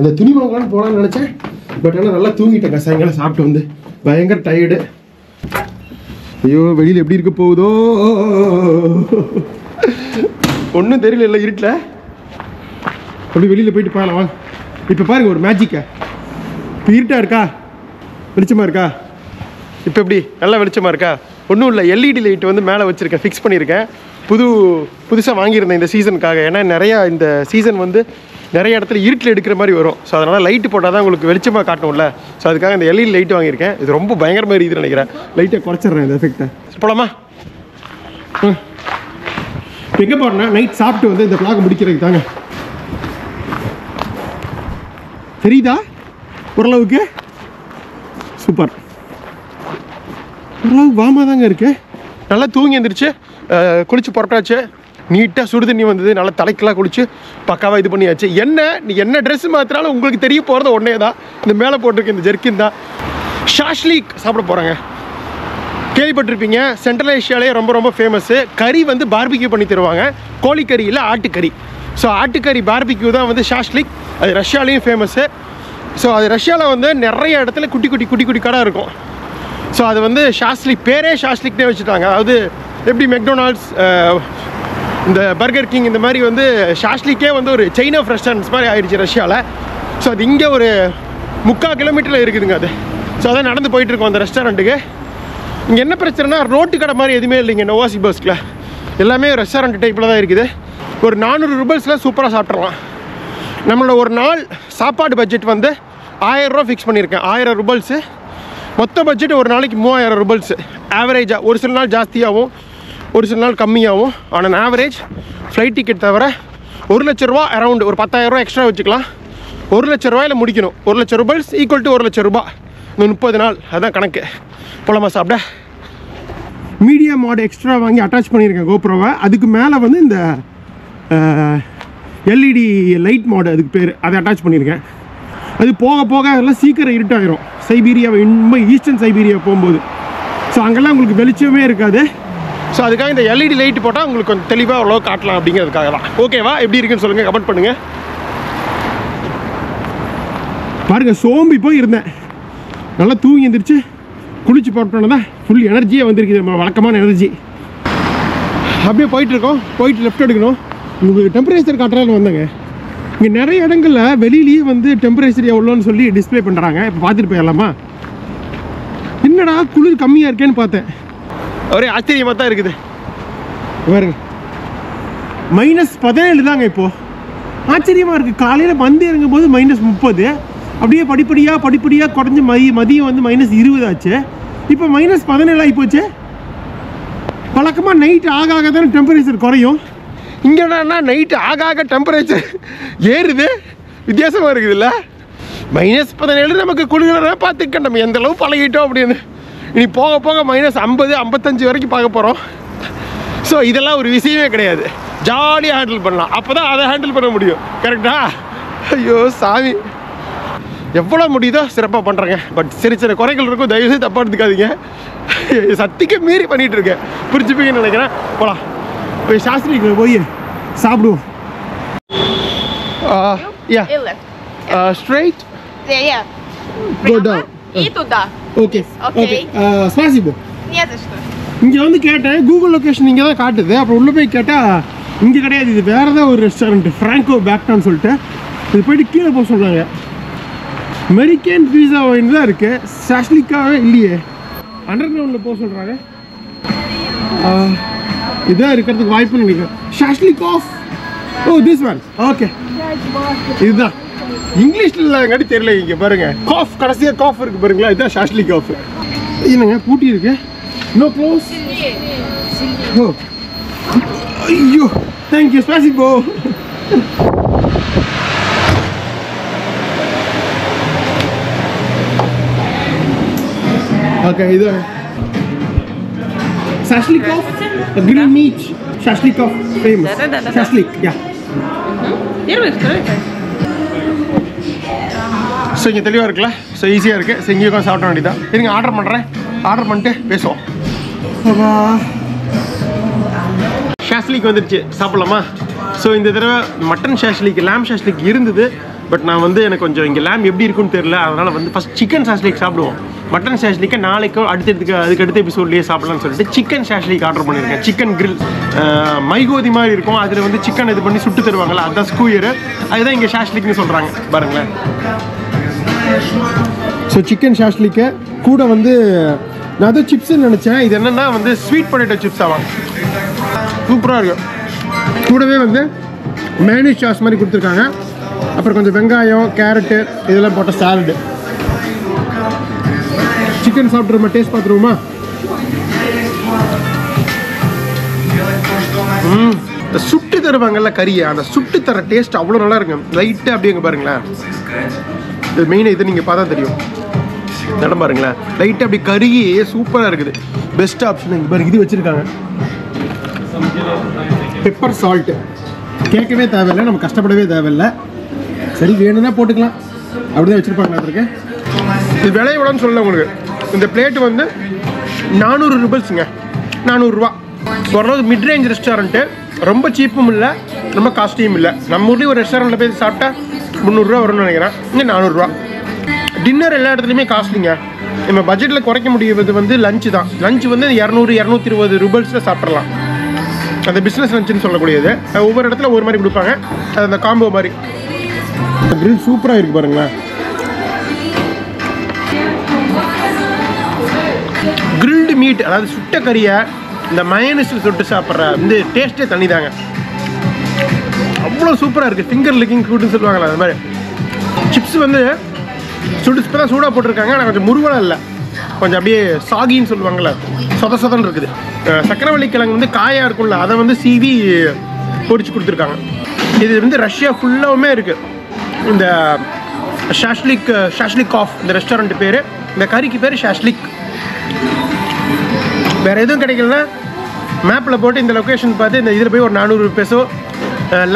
அந்த துணி வாங்கலாம்னு போலாம்னு நினைச்சேன். But ஆனால் நல்லா தூங்கிட்டேன் சாயங்காலம் சாப்பிட்டு வந்து பயங்கர டயர்டு. ஐயோ வெளியில் எப்படி இருக்க போகுதோ ஒன்றும் தெரியல இல்லை இருட்டில் அப்படி வெளியில் போயிட்டு பார்க்கலாம் வாங்க. இப்போ பாருங்கள் ஒரு மேஜிக்கா இப்போ இருட்டாக இருக்கா வெளிச்சமாக இருக்கா இப்போ எப்படி நல்லா வெளிச்சமாக இருக்கா ஒன்றும் இல்லை எல்இடி லைட் வந்து மேலே வச்சுருக்கேன் ஃபிக்ஸ் பண்ணியிருக்கேன். புது புதுசாக வாங்கியிருந்தேன் இந்த சீசனுக்காக. ஏன்னா நிறையா இந்த சீசன் வந்து நிறைய இடத்துல இருட்டில் எடுக்கிற மாதிரி வரும். ஸோ அதனால் லைட்டு போட்டால் தான் உங்களுக்கு வெளிச்சமாக காட்டணும்ல. ஸோ அதுக்காக இந்த எல்இடி லைட் வாங்கியிருக்கேன். இது ரொம்ப பயங்கரமாக இருக்குதுன்னு நினைக்கிறேன். லைட்டை குறைச்சிட்றேன் இந்த எஃபெக்டை. போலாமா? ம் எங்கே போகிறேன்னா நைட் சாப்பிட்டு வந்து இந்த ஃப்ளாக் முடிக்கிறதுக்கு தாங்க. தெரியுதா ஓரளவுக்கு? சூப்பர். ஓரளவுக்கு வாமாக தாங்க இருக்குது. நல்லா தூங்கி எழுந்திரிச்சு குளிச்சு புரட்டாச்சு. நீட்டாக சுடு தண்ணி வந்தது. நல்லா தலைக்கெல்லாம் குளிச்சு பக்காவாக இது பண்ணியாச்சு. என்ன நீ என்ன ட்ரெஸ் மாற்றினாலும் உங்களுக்கு தெரிய போகிறது ஒன்றே தான். இந்த மேலே போட்டிருக்க இந்த ஜெர்க்கின் தான். ஷாஷ்லீக் சாப்பிட போகிறாங்க. கேள்விப்பட்டிருப்பீங்க சென்ட்ரல் ஏஷியாலே ரொம்ப ரொம்ப ஃபேமஸ்ஸு. கறி வந்து பார்பிக்யூ பண்ணி தருவாங்க. கோழிக்கறி இல்லை ஆட்டுக்கறி. ஸோ ஆட்டுக்கறி பார்பிக்யூ தான் வந்து ஷாஷ்லீக். அது ரஷ்யாலேயும் ஃபேமஸ்ஸு. ஸோ அது ரஷ்யாவில் வந்து நிறைய இடத்துல குட்டி குட்டி குட்டி குட்டி கடை இருக்கும். ஸோ அது வந்து ஷாஸ்லிக் பேரே ஷாஸ்லிக்னே வச்சுட்டாங்க. அதாவது எப்படி மெக்டொனால்ட்ஸ், இந்த பர்கர் கிங், இந்த மாதிரி வந்து ஷாஸ்லிக்கே வந்து ஒரு சைனா ரெஸ்டாரண்ட்ஸ் மாதிரி ஆயிடுச்சு ரஷ்யாவில். ஸோ அது இங்கே ஒரு முக்கால் கிலோமீட்டரில் இருக்குதுங்க அது. ஸோ அதான் நடந்து போயிட்டுருக்கோம் அந்த ரெஸ்டாரண்ட்டுக்கு. இங்கே என்ன பிரச்சனைனா ரோட்டு கடை மாதிரி எதுவுமே இல்லைங்க நோவோசிபர்ஸ்கில். எல்லாமே ரெஸ்டாரண்ட் டைப்பில் தான் இருக்குது. ஒரு நானூறு ரூபல்ஸில் சூப்பராக சாப்பிட்றலாம். நம்மளோட ஒரு நாள் சாப்பாடு பட்ஜெட் வந்து ஆயிரரூவா ஃபிக்ஸ் பண்ணியிருக்கேன். ஆயிரம் ரூபல்ஸு மொத்த பட்ஜெட் ஒரு நாளைக்கு மூவாயிரம் ரூபல்ஸு ஆவரேஜாக. ஒரு சில நாள் ஜாஸ்தியாகவும் ஒரு சில நாள் கம்மியாகவும், ஆனால் ஆவரேஜ் ஃப்ளைட் டிக்கெட் தவிர ஒரு லட்ச ரூபா அரௌண்ட் ஒரு பத்தாயிரரூவா எக்ஸ்ட்ரா வச்சுக்கலாம். ஒரு லட்ச ரூபாயில் முடிக்கணும். ஒரு லட்ச ரூபல்ஸ் ஈக்குவல் டு ஒரு லட்ச ரூபா இந்த முப்பது நாள் அதுதான் கணக்கு. போலாமா சாப்பிட? மீடியா மாடு எக்ஸ்ட்ரா வாங்கி அட்டாச் பண்ணியிருக்கேன் கோப்ரோவை. அதுக்கு மேலே வந்து இந்த எல்இடி லைட் மாடு அதுக்கு பேர், அதை அட்டாச் பண்ணியிருக்கேன். அது போக போக அதெல்லாம் சீக்கிரம் இருட்டாயிரும். சைபீரியா, ரொம்ப ஈஸ்டர்ன் சைபீரியா போகும்போது ஸோ அங்கெல்லாம் உங்களுக்கு வெளிச்சமே இருக்காது. ஸோ அதுக்காக இந்த எல்இடி லைட் போட்டால் உங்களுக்கு கொஞ்சம் தெளிவாக அவ்வளோ காட்டலாம் அப்படிங்கிறதுக்காக தான். ஓகேவா? எப்படி இருக்குன்னு சொல்லுங்கள், கமெண்ட் பண்ணுங்கள். பாருங்கள், சோம்பி போய் இருந்தேன், நல்லா தூங்கி எந்திரிச்சு குளிச்சு போட்டோன்னா தான் ஃபுல் எனர்ஜியே வந்திருக்குது, நம்ம வழக்கமான எனர்ஜி. அப்படியே போயிட்டுருக்கோம். போயிட்டு லெஃப்ட் எடுக்கணும். உங்களுக்கு டெம்பரேச்சர் காட்டுறான்னு வந்தாங்க. இங்கே நிறைய இடங்களில் வெளியிலேயே வந்து டெம்பரேச்சர் எவ்வளோன்னு சொல்லி டிஸ்பிளே பண்ணுறாங்க. இப்போ பார்த்துட்டு போயிடலாமா? என்னடா குளிர் கம்மியாக இருக்கேன்னு பார்த்தேன், ஒரே ஆச்சரியமாக தான் இருக்குது. வேறு மைனஸ் பதினேழு தாங்க இப்போது. ஆச்சரியமாக இருக்குது. காலையில் வந்து இறங்கும்போது மைனஸ் முப்பது, அப்படியே படிப்படியாக படிப்படியாக குறைஞ்சி மதிய மதியம் வந்து மைனஸ் இருபது ஆச்சு. இப்போ மைனஸ் பதினேழு ஆகிப்போச்சு. வழக்கமாக நைட்டு ஆக ஆக தானே டெம்பரேச்சர் குறையும். இங்கே என்னன்னா நைட்டு ஆக ஆக டெம்பரேச்சர் ஏறுது. வித்தியாசமாக இருக்குதுல்ல? மைனஸ் பதினேழு நமக்கு குளிர்லாம் பார்த்துக்க, நம்ம எந்த அளவு பழகிட்டோம் அப்படின்னு. இனி போக போக மைனஸ் ஐம்பது ஐம்பத்தஞ்சு வரைக்கும் பார்க்க போகிறோம். ஸோ இதெல்லாம் ஒரு விஷயமே கிடையாது, ஜாலியாக ஹேண்டில் பண்ணலாம். அப்போ தான் அதை ஹேண்டில் பண்ண முடியும். கரெக்டா? ஐயோ சாமி, எவ்வளோ முடியுதோ சிறப்பாக பண்ணுறேங்க. பட் சிறு சிறு குறைகள் இருக்கும், தயவுசெய்து தப்பாக எடுத்துக்காதீங்க. சத்திக்கு மீறி பண்ணிகிட்டு இருக்கேன், புரிச்சுப்பீங்கன்னு நினைக்கிறேன். போகலாம், போய் சாஸ்திரிக்கு போய் சாப்பிடுவோம். Straight okay okay. ஸ்பாசிபோ இங்கே வந்து கேட்டேன், கூகுள் லொக்கேஷன் இங்கே தான் காட்டுது. அப்புறம் உள்ளே போய் கேட்டால் இங்கே கிடையாது, இது வேறு ஏதாவது ஒரு ரெஸ்டாரண்ட், ஃப்ராங்கோ பேக்டான்னு சொல்லிட்டு இது போய்ட்டு கீழே போக சொல்கிறாங்க. அமெரிக்கன் பீஸா வாங்கி தான் இருக்குது, சாஷ்லிக்காகவே இல்லையே. அண்டர் கிரவுண்டில் போக சொல்கிறாங்க. இதாக இருக்கிறதுக்கு வாய்ப்பு நினைக்கிறேன். Shashlik of oh this one okay. இதுதான் இங்கிலீஷில் கட்டி தெரியல. இங்கே பாருங்கள் காஃப், கடைசியாக காஃப் இருக்குது பாருங்களா, இதுதான் சாஷ்லிக் ஆஃப். இல்லைங்க பூட்டி இருக்கு. No close. ஓ ஐயோ தேங்க்யூ ஸ்பாசிபோ. Okay, either shashlikov, the green meat, shashlikov, famous. Shashlik, yeah. Первый, второй. So இங்க தெளிவா இருக்குல, so easy ஆ இருக்கு. So இங்க கொஞ்சம் சாப்பிட வேண்டியதா. இருங்க ஆர்டர் பண்றேன், ஆர்டர் பண்ணிட்டு பேசுவோம். அப்பா ஷாஷ்லிக் வந்துருச்சு, சாப்பிடலாமா? ஸோ இந்த தடவை மட்டன் ஷாஷ்லிக், லேம் ஷாஷ்லிக் இருந்தது. பட் நான் வந்து எனக்கு கொஞ்சம் இங்கே லேம் எப்படி இருக்குன்னு தெரில, அதனால் வந்து ஃபஸ்ட் சிக்கன் ஷாஷ்லிக் சாப்பிடுவோம். மட்டன் ஷாஷ்லிக்கை நாளைக்கு அடுத்ததுக்கு அதுக்கு அடுத்த எபிசோட்லேயே சாப்பிட்லான்னு சொல்லிட்டு சிக்கன் ஷாஷ்லிக் ஆர்டர் பண்ணியிருக்கேன். சிக்கன் கிரில் மைகோதி மாதிரி இருக்கும், அதில் வந்து சிக்கன் இது பண்ணி சுட்டு தருவாங்களா, அதுதான் ஸ்கூயர். அதுதான் இங்கே ஷாஷ்லிக்னு சொல்கிறாங்க பாருங்களேன். ஸோ சிக்கன் ஷாஷ்லிக்கை கூட வந்து நான் அது சிப்ஸுன்னு நினச்சேன், இது என்னென்னா வந்து ஸ்வீட் பொட்டேட்டோ சிப்ஸ் ஆவாங்க. சூப்பராக இருக்கும். கூடவே வந்து மேனேஜ் சாஸ் மாதிரி கொடுத்துருக்காங்க. அப்புறம் கொஞ்சம் வெங்காயம், கேரட்டு இதெல்லாம் போட்ட சாலடு. சிக்கன் சாப்பிட்றோமா, டேஸ்ட் பார்த்துருவோமா? ம் இந்த சுட்டு தருவாங்கல்ல கறியை, அந்த சுட்டு தர டேஸ்ட் அவ்வளோ நல்லா இருக்கும். லைட்டாக அப்படிங்க பாருங்களேன், இந்த மெயினை இது நீங்கள் பார்த்தா தெரியும், இடம் பாருங்களேன் லைட்டாக அப்படி கறியே சூப்பராக இருக்குது. பெஸ்ட் ஆப்ஷன் இங்கே பாருங்க, இது வச்சுருக்காங்க பெப்பர் சால்ட்டு. கேட்கவே தேவையில்லை, நம்ம கஷ்டப்படவே தேவையில்லை. சரி வேணும்னா போட்டுக்கலாம், அப்படிதான் வச்சுருப்பாங்க. நான் இருக்கேன். இது விலையோடன்னு சொல்லலை உங்களுக்கு. இந்த பிளேட் வந்து நானூறு ரூபல்ஸுங்க, நானூறுரூவா. ஓரளவு மிட்ரேஞ்ச் ரெஸ்டாரண்ட்டு, ரொம்ப சீப்பும் இல்லை ரொம்ப காஸ்ட்லியும் இல்லை. நம்ம ஊர்லேயும் ஒரு ரெஸ்டாரண்ட்டில் போய் சாப்பிட்டா முந்நூறுரூவா வரும்னு நினைக்கிறேன், இங்கே நானூறுரூவா. dinner is costly. If you budget, you can eat lunch. Lunch is two hundred to two hundred thirty rubles. That's a business lunch. You can eat that's a combo. The grill is super. Grilled meat, that's a curry. The mayonnaise is a taste. It's super. Finger licking food. Chips are soda is soda potrukanga na konja muruvala illa konja abiye sagi nu solvangala soda sodan irukku sakravalli kilang vende kaaya irukulla adha vende cv porichu kuduthirukanga idu vende Russia full avame irukku inda shashlik shashlikov inda restaurant peru inda curry ki peru shashlik vera edhum kedaikala map la potu inda location paathu inda idhula poi or four hundred peso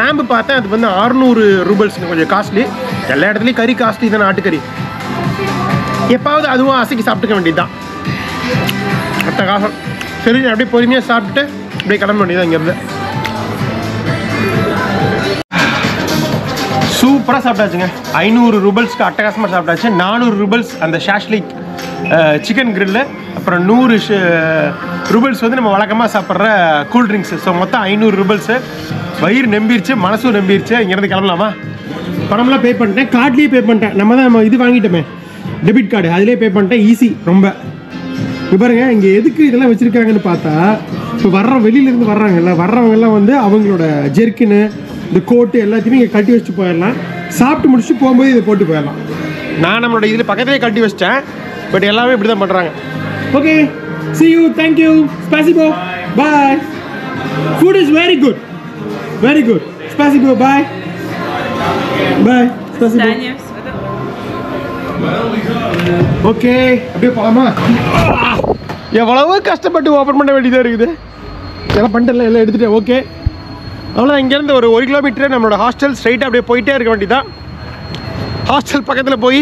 lamb paatha adu vende six hundred rubles konja costly ella edathiley curry costly idana aatu curry எப்பாவது அதுவும் ஆசைக்கு சாப்பிட்டுக்க வேண்டியதுதான் அத்த காசம் சரி அப்படியே பொறுமையாக சாப்பிட்டு அப்படியே கிளம்ப வேண்டியதான் இங்கேருந்து சூப்பராக சாப்பிட்டாச்சுங்க ஐநூறு ரூபல்ஸ்க்கு அட்டகாசமாக சாப்பிட்டாச்சு நானூறு ரூபல்ஸ் அந்த ஷாஷ்லிக் சிக்கன் கிரில்லு அப்புறம் நூறு ரூபல்ஸ் வந்து நம்ம வழக்கமாக சாப்பிட்ற கூல்ட்ரிங்க்ஸு ஸோ மொத்தம் ஐநூறு ரூபல்ஸு வயிறு நம்பிடுச்சு மனசும் நம்பிடுச்சு இங்கேருந்து கிளம்பலாமா பணம்லாம் பே பண்ணிட்டேன் கார்ட்லேயே பே பண்ணிட்டேன் நம்ம தான் நம்ம இது வாங்கிட்டோமே டெபிட் கார்டு அதிலே பே பண்ணிட்டேன் ஈஸி ரொம்ப இப்போ பாருங்க இங்கே எதுக்கு இதெல்லாம் வச்சுருக்காங்கன்னு பார்த்தா இப்போ வர்ற வெளியிலேருந்து வர்றாங்கல்ல வர்றவங்கெல்லாம் வந்து அவங்களோட ஜெர்க்கின்னு இந்த கோட்டு எல்லாத்தையுமே இங்கே கட்டி வச்சுட்டு போயிடலாம் சாப்பிட்டு முடிச்சுட்டு போகும்போது இதை போட்டு போயிடலாம் நான் நம்மளோட இதில் பக்கத்துலேயே கட்டி வச்சிட்டேன் பட் எல்லாமே இப்படி தான் பண்ணுறாங்க ஓகே சி யூ தேங்க்யூ ஸ்பாசிபோ bye food is very good very good ஸ்பாசிபோ பாய் பாய் ஸ்பாசிபோ ஓகே அப்படியே போகலாமா எவ்வளவோ கஷ்டப்பட்டு ஓப்பன் பண்ண வேண்டியதாக இருக்குது எல்லாம் பண்ணிட்டல எல்லாம் எடுத்துகிட்டேன் ஓகே அவ்வளோ இங்கேருந்து ஒரு ஒரு கிலோமீட்டர் நம்மளோட ஹாஸ்டல் ஸ்ட்ரைட்டாக அப்படியே போயிட்டே இருக்க வேண்டியதான் ஹாஸ்டல் பக்கத்தில் போய்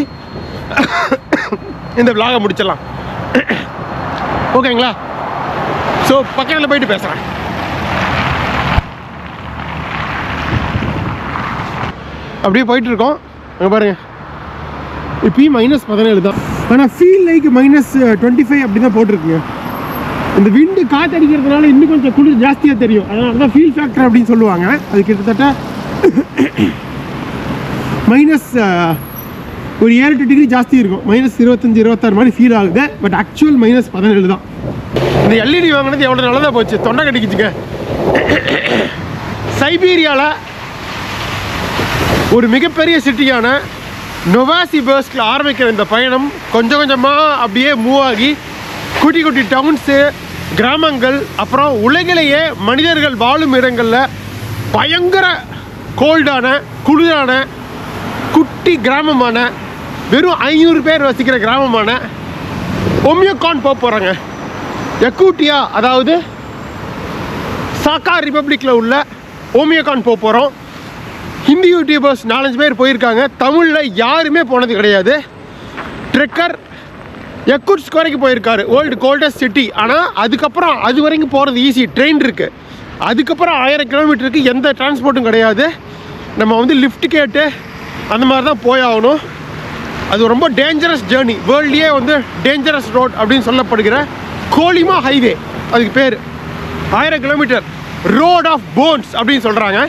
இந்த விலாகை முடிச்சிடலாம் ஓகேங்களா ஸோ பக்கத்தில் போயிட்டு பேசுகிறேன் அப்படியே போயிட்டுருக்கோம் அங்கே பாருங்கள் இப்பயும் மைனஸ் பதினேழு தான் ஆனால் feel like minus twenty five அப்படி தான் போட்டிருக்குங்க இந்த விண்டு காற்று அடிக்கிறதுனால இன்னும் கொஞ்சம் குளிர் ஜாஸ்தியாக தெரியும் அதனால தான் ஃபீல் ஃபேக்டர் அப்படின்னு சொல்லுவாங்க அது கிட்டத்தட்ட மைனஸ் ஒரு ஏழு எட்டு டிகிரி ஜாஸ்தி இருக்கும் மைனஸ் இருபத்தஞ்சி இருபத்தாறு மாதிரி ஃபீல் ஆகுது பட் ஆக்சுவல் மைனஸ் பதினேழு தான் இந்த எல்இடி வாங்கினது எவ்வளோ நல்லதாக போச்சு தொண்டை கட்டிக்கிச்சுங்க சைபீரியாவில் ஒரு மிகப்பெரிய சிட்டியான நொவாசிபர்ஸ்கில் ஆரம்பிக்கிற இந்த பயணம் கொஞ்சம் கொஞ்சமாக அப்படியே மூவ் ஆகி குட்டி குட்டி டவுன்ஸு கிராமங்கள் அப்புறம் உலகிலேயே மனிதர்கள் வாழும் இடங்களில் பயங்கர கோல்டான குளிரான குட்டி கிராமமான வெறும் ஐநூறு பேர் வசிக்கிற கிராமமான ஒம்யகான் போக போகிறாங்க யக்கூட்டியா அதாவது சாக்கா ரிப்பப்ளிக்கில் உள்ள ஒம்யகான் போக போகிறோம் ஹிந்தி யூடியூபர்ஸ் நாலஞ்சு பேர் போயிருக்காங்க தமிழில் யாருமே போனது கிடையாது ட்ரெக்கர் யக்குட்ஸ்க் வரைக்கும் போயிருக்காரு ஓல்டு கோல்டஸ்ட் சிட்டி ஆனால் அதுக்கப்புறம் அது வரைக்கும் போகிறது ஈஸி ட்ரெயின் இருக்குது அதுக்கப்புறம் ஆயிரம் கிலோமீட்டருக்கு எந்த டிரான்ஸ்போர்ட்டும் கிடையாது நம்ம வந்து லிஃப்ட் கேட்டு அந்த மாதிரி தான் போயாகணும் அது ரொம்ப டேஞ்சரஸ் ஜேர்னி வேர்ல்ட்லேயே வந்து டேஞ்சரஸ் ரோட் அப்படின்னு சொல்லப்படுகிற கோலிமா ஹைவே அதுக்கு பேர் ஆயிரம் கிலோமீட்டர் ரோட் ஆஃப் போன்ஸ் அப்படின்னு சொல்கிறாங்க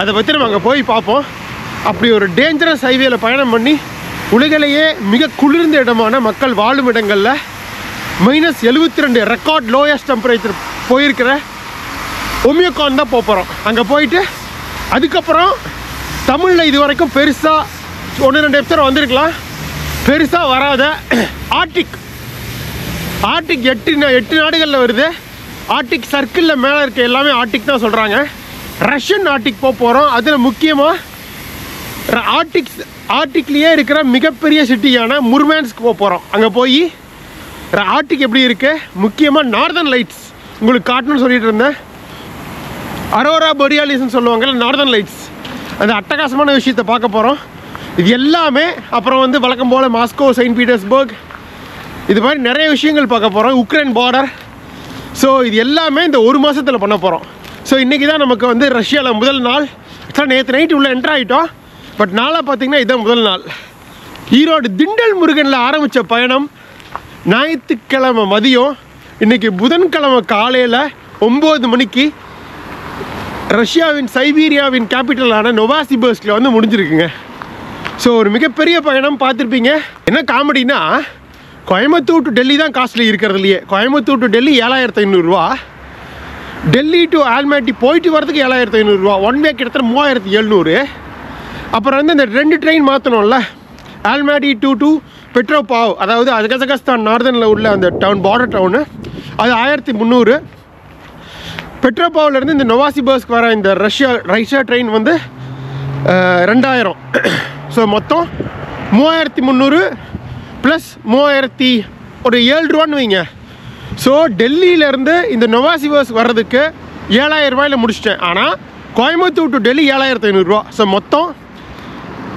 அதை பற்றி நம்ம அங்கே போய் பார்ப்போம் அப்படி ஒரு டேஞ்சரஸ் ஹைவேல பயணம் பண்ணி உலகிலேயே மிக குளிர்ந்த இடமான மக்கள் வாழும் இடங்களில் மைனஸ் எழுபத்தி ரெண்டு ரெக்கார்ட் லோயஸ்ட் டெம்பரேச்சர் போயிருக்கிற ஒம்யகான் தான் போகிறோம் அங்கே போயிட்டு அதுக்கப்புறம் தமிழில் இது வரைக்கும் பெருசாக ஒன்று ரெண்டு எபிசோட் வந்திருக்கலாம் பெருசாக வராத ஆர்டிக் ஆர்டிக் எட்டு எட்டு நாடுகளில் வருது ஆர்டிக் சர்க்கிளில் மேலே இருக்க எல்லாமே ஆர்டிக் தான் சொல்கிறாங்க ரஷ்யன் ஆர்டிக் போக போகிறோம் அதில் முக்கியமாக ஆர்டிக்ஸ் ஆர்டிக்லேயே இருக்கிற மிகப்பெரிய சிட்டியான முர்மான்ஸ்க்கு போக போகிறோம் அங்கே போய் ஆர்டிக் எப்படி இருக்குது முக்கியமாக நார்தர்ன் லைட்ஸ் உங்களுக்கு காட்டணும்னு சொல்லிட்டு இருந்தேன் அரோரா பொரியாலிஸ்ன்னு சொல்லுவாங்கள்ல நார்தர்ன் லைட்ஸ் அந்த அட்டகாசமான விஷயத்தை பார்க்க போகிறோம் இது எல்லாமே அப்புறம் வந்து வழக்கம் போல் மாஸ்கோ செயின்ட் பீட்டர்ஸ்பர்க் இது மாதிரி நிறைய விஷயங்கள் பார்க்க போகிறோம் உக்ரைன் பார்டர் ஸோ இது எல்லாமே இந்த ஒரு மாதத்தில் பண்ண போகிறோம் ஸோ இன்றைக்கி தான் நமக்கு வந்து ரஷ்யாவில் முதல் நாள் ஆக்சுவலாக நேற்று நைட்டு உள்ளே என்ட்ராகிட்டோம் பட் நாளாக பார்த்திங்கன்னா இதுதான் முதல் நாள் ஈரோடு திண்டல் முருகனில் ஆரம்பித்த பயணம் ஞாயிற்றுக்கிழமை மதியம் இன்றைக்கி புதன்கிழமை காலையில் ஒம்பது மணிக்கு ரஷ்யாவின் சைபீரியாவின் கேபிட்டலான நொவாசிபர்ஸ்கில் வந்து முடிஞ்சிருக்குங்க. ஸோ ஒரு மிகப்பெரிய பயணம் பார்த்துருப்பீங்க. என்ன காமெடினா, கோயம்புத்தூர் டு டெல்லி தான் காஸ்ட்லி இருக்கிறதுலையே. கோயம்புத்தூர் டு டெல்லி ஏழாயிரத்து ஐநூறுரூவா, டெல்லி டு ஆல்மாட்டி போயிட்டு வரதுக்கு ஏழாயிரத்து ஐநூறுரூவா, ஒன் வே கிட்டத்தட்ட மூவாயிரத்து எழுநூறு. அப்புறம் வந்து இந்த ரெண்டு ட்ரெயின் மாற்றணும்ல, ஆல்மாட்டி டூ டூ பெட்ரோபாவ், அதாவது அது கசகஸ்தான் நார்தனில் உள்ள அந்த டவுன், பார்டர் டவுனு, அது ஆயிரத்தி முந்நூறு. பெட்ரோபாவிலேருந்து இந்த நொவாசிபர்ஸ்க்கு வர இந்த ரஷ்யா ரஷ்யா ட்ரெயின் வந்து ரெண்டாயிரம். ஸோ மொத்தம் மூவாயிரத்தி முந்நூறு ப்ளஸ் மூவாயிரத்தி ஒரு ஏழு ரூபான்னு வைங்க. ஸோ டெல்லியிலேருந்து இந்த நொவாசிபர்ஸ் வர்றதுக்கு ஏழாயிரம் ரூபாயில் முடிச்சிட்டேன். ஆனால் கோயம்புத்தூர் டு டெல்லி ஏழாயிரத்து ஐநூறுரூவா. ஸோ மொத்தம்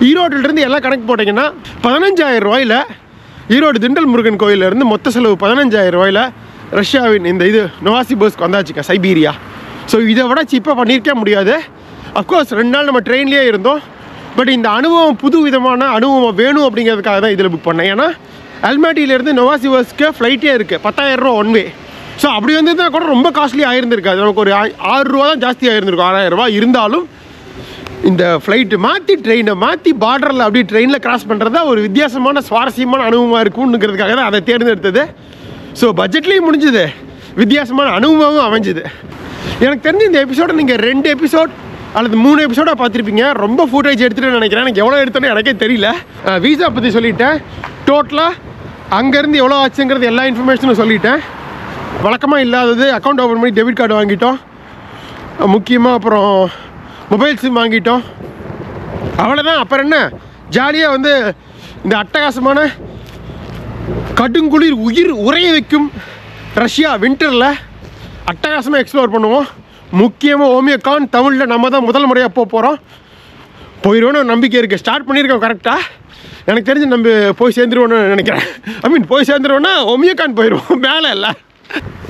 ஈரோட்டிலேருந்து எல்லாம் கணக்கு போட்டிங்கன்னா பதினஞ்சாயிரம் ரூபாயில் ஈரோடு திண்டல் முருகன் கோயிலேருந்து மொத்த செலவு பதினஞ்சாயிரம் ரூபாயில் ரஷ்யாவின் இந்த இது நொவாசிபர்ஸ்க்கு வந்தாச்சுக்க, சைபீரியா. ஸோ இதை விட சீப்பாக பண்ணியிருக்கே முடியாது. அஃப்கோர்ஸ் ரெண்டு நாள் நம்ம ட்ரெயின்லேயே இருந்தோம், பட் இந்த அனுபவம் புது விதமான அனுபவம் வேணும் அப்படிங்கிறதுக்காக தான் இதில் புக் பண்ணேன். ஏன்னா அல்மாட்டியிலேருந்து நொவாசிபர்ஸ்க்கு ஃப்ளைட்டே இருக்குது, பத்தாயிரம் ரூபா ஒன் வே. ஸோ அப்படி வந்துருந்தா கூட ரொம்ப காஸ்ட்லி ஆகிருந்திருக்காது, நமக்கு ஒரு ஆறு ரூபா தான் ஜாஸ்தி ஆகிருந்திருக்கும், ஆறாயிரம் ரூபா. இருந்தாலும் இந்த ஃப்ளைட்டு மாற்றி ட்ரெயினை மாற்றி பார்டரில் அப்படி ட்ரெயினில் கிராஸ் பண்ணுறது தான் ஒரு வித்தியாசமான சுவாரஸ்யமான அனுபவமாக இருக்கும்ங்கிறதுக்காக தான் அதை தேர்ந்தெடுத்தது. ஸோ பட்ஜெட்லேயும் முடிஞ்சுது, வித்தியாசமான அனுபவமும் அமைஞ்சுது. எனக்கு தெரிஞ்ச இந்த எபிசோடை நீங்கள் ரெண்டு எபிசோட் அல்லது மூணு எபிசோடாக பார்த்துருப்பீங்க. ரொம்ப ஃபுட்டேஜ் எடுத்துகிட்டு நினைக்கிறேன், எனக்கு எவ்வளோ எடுத்தோன்னு எனக்கே தெரியல. வீசா பற்றி சொல்லிவிட்டேன், டோட்டலாக அங்கேருந்து எவ்வளோ ஆச்சுங்கிறது எல்லா இன்ஃபர்மேஷனும் சொல்லிவிட்டேன். வழக்கமாக இல்லாதது அக்கௌண்ட் ஓப்பன் பண்ணி டெபிட் கார்டு வாங்கிட்டோம், முக்கியமாக அப்புறம் மொபைல் சிம் வாங்கிட்டோம், அவ்வளோதான். அப்புறம் என்ன, ஜாலியாக வந்து இந்த அட்டகாசமான கடுங்குளிர் உயிர் உறைய வைக்கும் ரஷ்யா வின்டரில் அட்டகாசமாக எக்ஸ்ப்ளோர் பண்ணுவோம். முக்கியமாக ஓமியக்கான் தமிழில் நம்ம தான் முதல் முறையாக போக போகிறோம். போயிடுவோன்னு நம்பிக்கை இருக்குது, ஸ்டார்ட் பண்ணியிருக்கோம் கரெக்டாக. எனக்கு தெரிஞ்சு நம்ம போய் சேர்ந்துருவோன்னு நினைக்கிறேன். ஐ மீன் போய் சேர்ந்துருவோன்னா ஓமியக்கான் போயிடுவோம், மேலே இல்லை.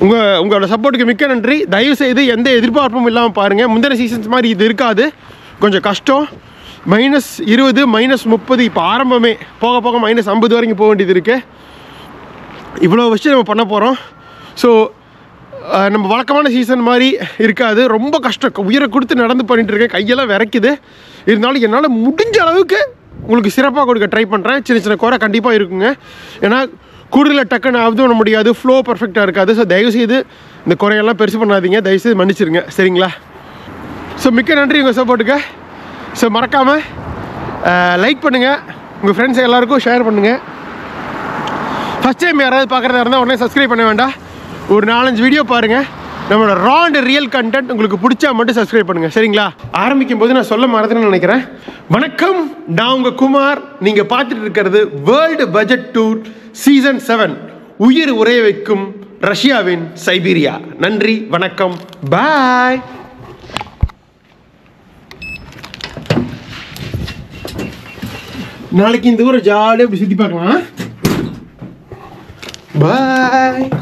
உங்கள் உங்களோட சப்போர்ட்டுக்கு மிக்க நன்றி. தயவுசெய்து எந்த எதிர்பார்ப்பும் இல்லாமல் பாருங்கள். முந்தின சீசன்ஸ் மாதிரி இது இருக்காது, கொஞ்சம் கஷ்டம். மைனஸ் இருபது மைனஸ் முப்பது இப்போ ஆரம்பமே, போக போக மைனஸ் ஐம்பது வரைக்கும் போக வேண்டியது இருக்குது. இவ்வளோ வச்சு நம்ம பண்ண போகிறோம். ஸோ நம்ம வழக்கமான சீசன் மாதிரி இருக்காது, ரொம்ப கஷ்டம். உயிரை கொடுத்து நடந்து பண்ணிகிட்டு இருக்கேன், கையெல்லாம் விரைக்குது. இருந்தாலும் என்னால் முடிஞ்ச அளவுக்கு உங்களுக்கு சிறப்பாக கொடுக்க ட்ரை பண்ணுறேன். சின்ன சின்ன குறை கண்டிப்பாக இருக்குங்க, ஏன்னா கூடுதலாக டக்குன்னு ஆகுது ஒன்றும் முடியாது, ஃப்ளோ பர்ஃபெக்டாக இருக்காது. ஸோ தயவுசெய்து இந்த குறையெல்லாம் பெருசு பண்ணாதீங்க, தயவுசெய்து மன்னிச்சிருங்க, சரிங்களா? ஸோ மிக்க நன்றி உங்கள் சப்போர்ட்டுக்கு. ஸோ மறக்காமல் லைக் பண்ணுங்கள், உங்கள் ஃப்ரெண்ட்ஸ் எல்லாேருக்கும் ஷேர் பண்ணுங்கள். ஃபஸ்ட் டைம் யாராவது பார்க்குறதா இருந்தால் உடனே சப்ஸ்கிரைப் பண்ண வேண்டாம், ஒரு நாலஞ்சு வீடியோ பாருங்கள். நம்மளோட ரா அண்ட் ரியல் கண்டென்ட் உங்களுக்கு பிடிச்சா மட்டும் சப்ஸ்கிரைப் பண்ணுங்கள், சரிங்களா? ஆரம்பிக்கும் போது நான் சொல்ல மறந்துன்னு நினைக்கிறேன். வணக்கம், நான் உங்கள் குமார். நீங்கள் பார்த்துட்டு இருக்கிறது world budget tour season seven, உயிர் உறைய வைக்கும் ரஷ்யாவின் சைபீரியா. நன்றி, வணக்கம், பாய். நாளைக்கு இந்த ஊரை ஜாலியாக இப்படி சுற்றி பார்க்கலாம். பாய்.